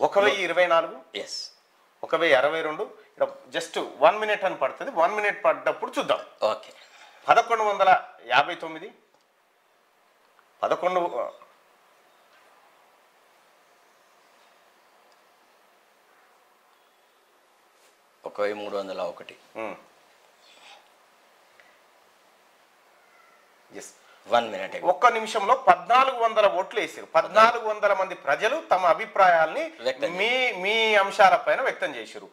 1024, 1062. ఇక్కడ జస్ట్ 1 నిమిషం అని పడుతుంది. 1 నిమిషం పడ్డప్పుడు చూద్దాం. ఓకే. 1159, 1301, 1 నిమిషం. ఒక్క నిమిషంలో 1400 ఓట్లు వేసారు. 1400 మంది ప్రజలు తమ అభిప్రాయాల్ని మీ మీ అంశాల పైన వ్యక్తం చేశారు.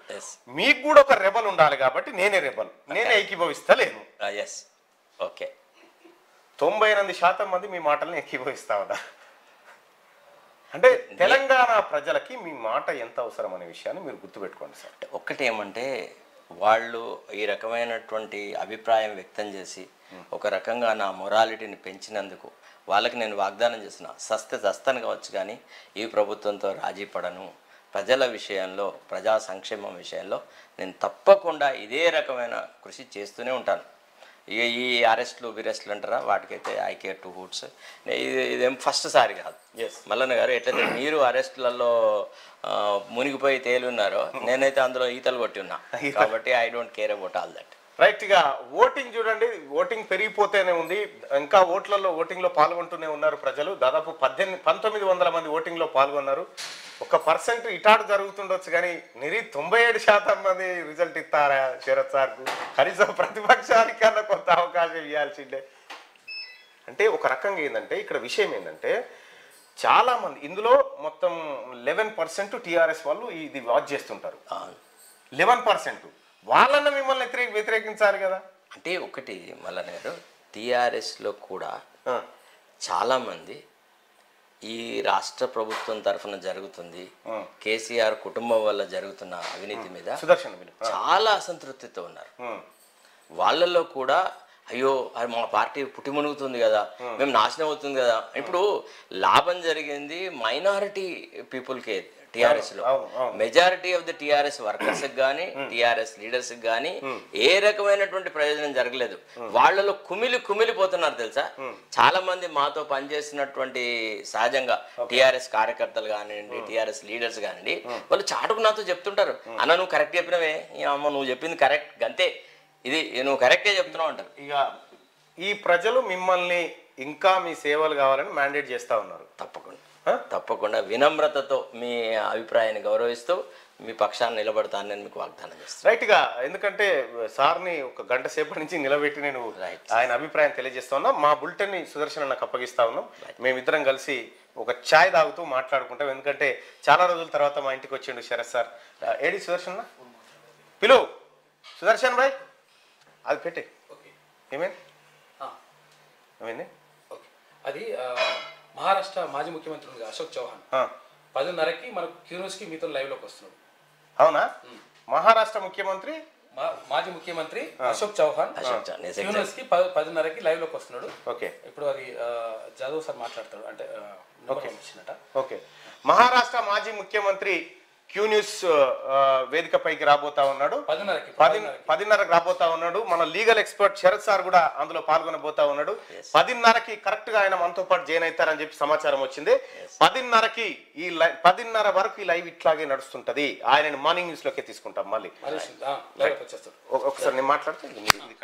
మీకు కూడా ఒక రెబల్ ఉండాలి కాబట్టి నేనే రెబల్, నేనే ఏకీభవిస్తలేను. 98% మంది మీ మాటల్ని ఏకీభవిస్తా ఉన్నా. అంటే తెలంగాణ ప్రజలకి మీ మాట ఎంత అవసరం అనే విషయాన్ని మీరు గుర్తుపెట్టుకోండి సార్. ఒక్కటి ఏమంటే వాళ్ళు ఈ రకమైనటువంటి అభిప్రాయం వ్యక్తం చేసి ఒక రకంగా నా మొరాలిటీని పెంచినందుకు వాళ్ళకి నేను వాగ్దానం చేసిన సస్తే సస్తాను కావచ్చు, కానీ ఈ ప్రభుత్వంతో రాజీ పడను, ప్రజల విషయంలో ప్రజా సంక్షేమం విషయంలో నేను తప్పకుండా ఇదే రకమైన కృషి చేస్తూనే ఉంటాను. ఇక ఈ అరెస్టులు బిరెస్టులు అంటారా వాటికైతే ఐ కేర్ టు హూట్స్. ఇదేం ఫస్ట్ సారి కాదు. మల్లన్న గారు ఎట్లయితే మీరు అరెస్టులలో మునిగిపోయి తేలున్నారో నేనైతే అందులో ఈతలు కొట్టి ఉన్నా కాబట్టి I don't care about all that. Right, ఇక ఓటింగ్ చూడండి, ఓటింగ్ పెరిగిపోతూనే ఉంది. ఇంకా ఓట్లలో ఓటింగ్లో పాల్గొంటూనే ఉన్నారు ప్రజలు. దాదాపు 19,000 మంది ఓటింగ్లో పాల్గొన్నారు. 1% ఇటాడు జరుగుతుండొచ్చు కానీ 97% మంది రిజల్ట్ ఇస్తారా శరత్ సార్కు? కనీసం ప్రతిపక్షానికన్నా కొంత అవకాశం ఇవ్వాల్సిందే. అంటే ఒక రకంగా ఏంటంటే ఇక్కడ విషయం ఏంటంటే చాలామంది ఇందులో మొత్తం 11% టీఆర్ఎస్ వాళ్ళు ఇది వాచ్ చేస్తుంటారు. 11% వాళ్ళని మిమ్మల్ని వ్యతిరేకించాలి కదా. అంటే ఒకటి మల్లన్న గారు, టీఆర్ఎస్లో కూడా చాలామంది ఈ రాష్ట్ర ప్రభుత్వం తరఫున జరుగుతుంది కేసీఆర్ కుటుంబం వల్ల జరుగుతున్న అవినీతి మీద చాలా అసంతృప్తితో ఉన్నారు. వాళ్ళల్లో కూడా అయ్యో అది మా పార్టీ పుట్టి మునుగుతుంది కదా, మేము నాశనం అవుతుంది కదా. ఇప్పుడు లాభం జరిగింది మైనారిటీ పీపుల్కే టిఆర్ఎస్ లో. Majority of the TRS workers గానీ టిఆర్ఎస్ లీడర్స్ గానీ ఏ రకమైనటువంటి ప్రయోజనం జరగలేదు. వాళ్ళలో కుమిలిపోతున్నారు తెలుసా. చాలా మంది మాతో పనిచేసినటువంటి సహజంగా టిఆర్ఎస్ కార్యకర్తలు కానివ్వండి టిఆర్ఎస్ లీడర్స్ కానివ్వండి వాళ్ళు చాటుకు నాతో చెప్తుంటారు, అన్న నువ్వు కరెక్ట్ చెప్పినవే, అమ్మ నువ్వు చెప్పింది కరెక్ట్ అంతే, ఇది నువ్వు కరెక్టే చెప్తున్నావు అంటారు. ఇక ఈ ప్రజలు మిమ్మల్ని ఇంకా మీ సేవలు కావాలని మ్యాండేట్ చేస్తా ఉన్నారు. తప్పకుండా వినమ్రతతో మీ అభిప్రాయాన్ని గౌరవిస్తూ మీ పక్షాన్ని నిలబడతాను నేను మీకు వాగ్దానం చేస్తాను. రైట్గా, ఎందుకంటే సార్ని ఒక గంట సేపటి నుంచి నిలబెట్టి నేను ఆయన అభిప్రాయం తెలియజేస్తా ఉన్నా. మా బులెటిన్ని సుదర్శన నాకు అప్పగిస్తా ఉన్నాం. మేమిద్దరం కలిసి ఒక ఛాయ్ తాగుతూ మాట్లాడుకుంటాం. ఎందుకంటే చాలా రోజుల తర్వాత మా ఇంటికి వచ్చిండు శరత్ సార్. ఏడి సుదర్శన పిలు, సుదర్శన్ భాయ్ అది పెట్టి ఏమైంది అది. మహారాష్ట్ర మాజీ ముఖ్యమంత్రి అశోక్ చౌహాన్ 10:30కి మనకు క్యూనోస్ కి మీతో లైవ్ లోకి వస్తున్నాడు. అవునా, మహారాష్ట్ర ముఖ్యమంత్రి మాజీ ముఖ్యమంత్రి అశోక్ చౌహాన్ క్యూనోస్ కి 10:30కి లైవ్ లోకి వస్తున్నాడు. ఓకే, ఇప్పుడు అది జాదవ్ సార్ మాట్లాడతాడు. అంటే ఓకే, మహారాష్ట్ర మాజీ ముఖ్యమంత్రి క్యూ న్యూస్ వేదిక పైకి రాబోతా ఉన్నాడు. 10:30కి రాబోతా ఉన్నాడు. మన లీగల్ ఎక్స్పర్ట్ శరత్ సార్ కూడా అందులో పాల్గొనబోతా ఉన్నాడు. 10:30కి కరెక్ట్ గా ఆయన మనతో పాటు జాయిన్ అవుతారని చెప్పి సమాచారం వచ్చింది. 10:30కి ఈ 10:30 వరకు ఈ లైవ్ ఇట్లాగే నడుస్తుంటది. ఆయన మార్నింగ్ న్యూస్ లోకే తీసుకుంటాం. మళ్ళీ ఒకసారి నేను మాట్లాడుతూ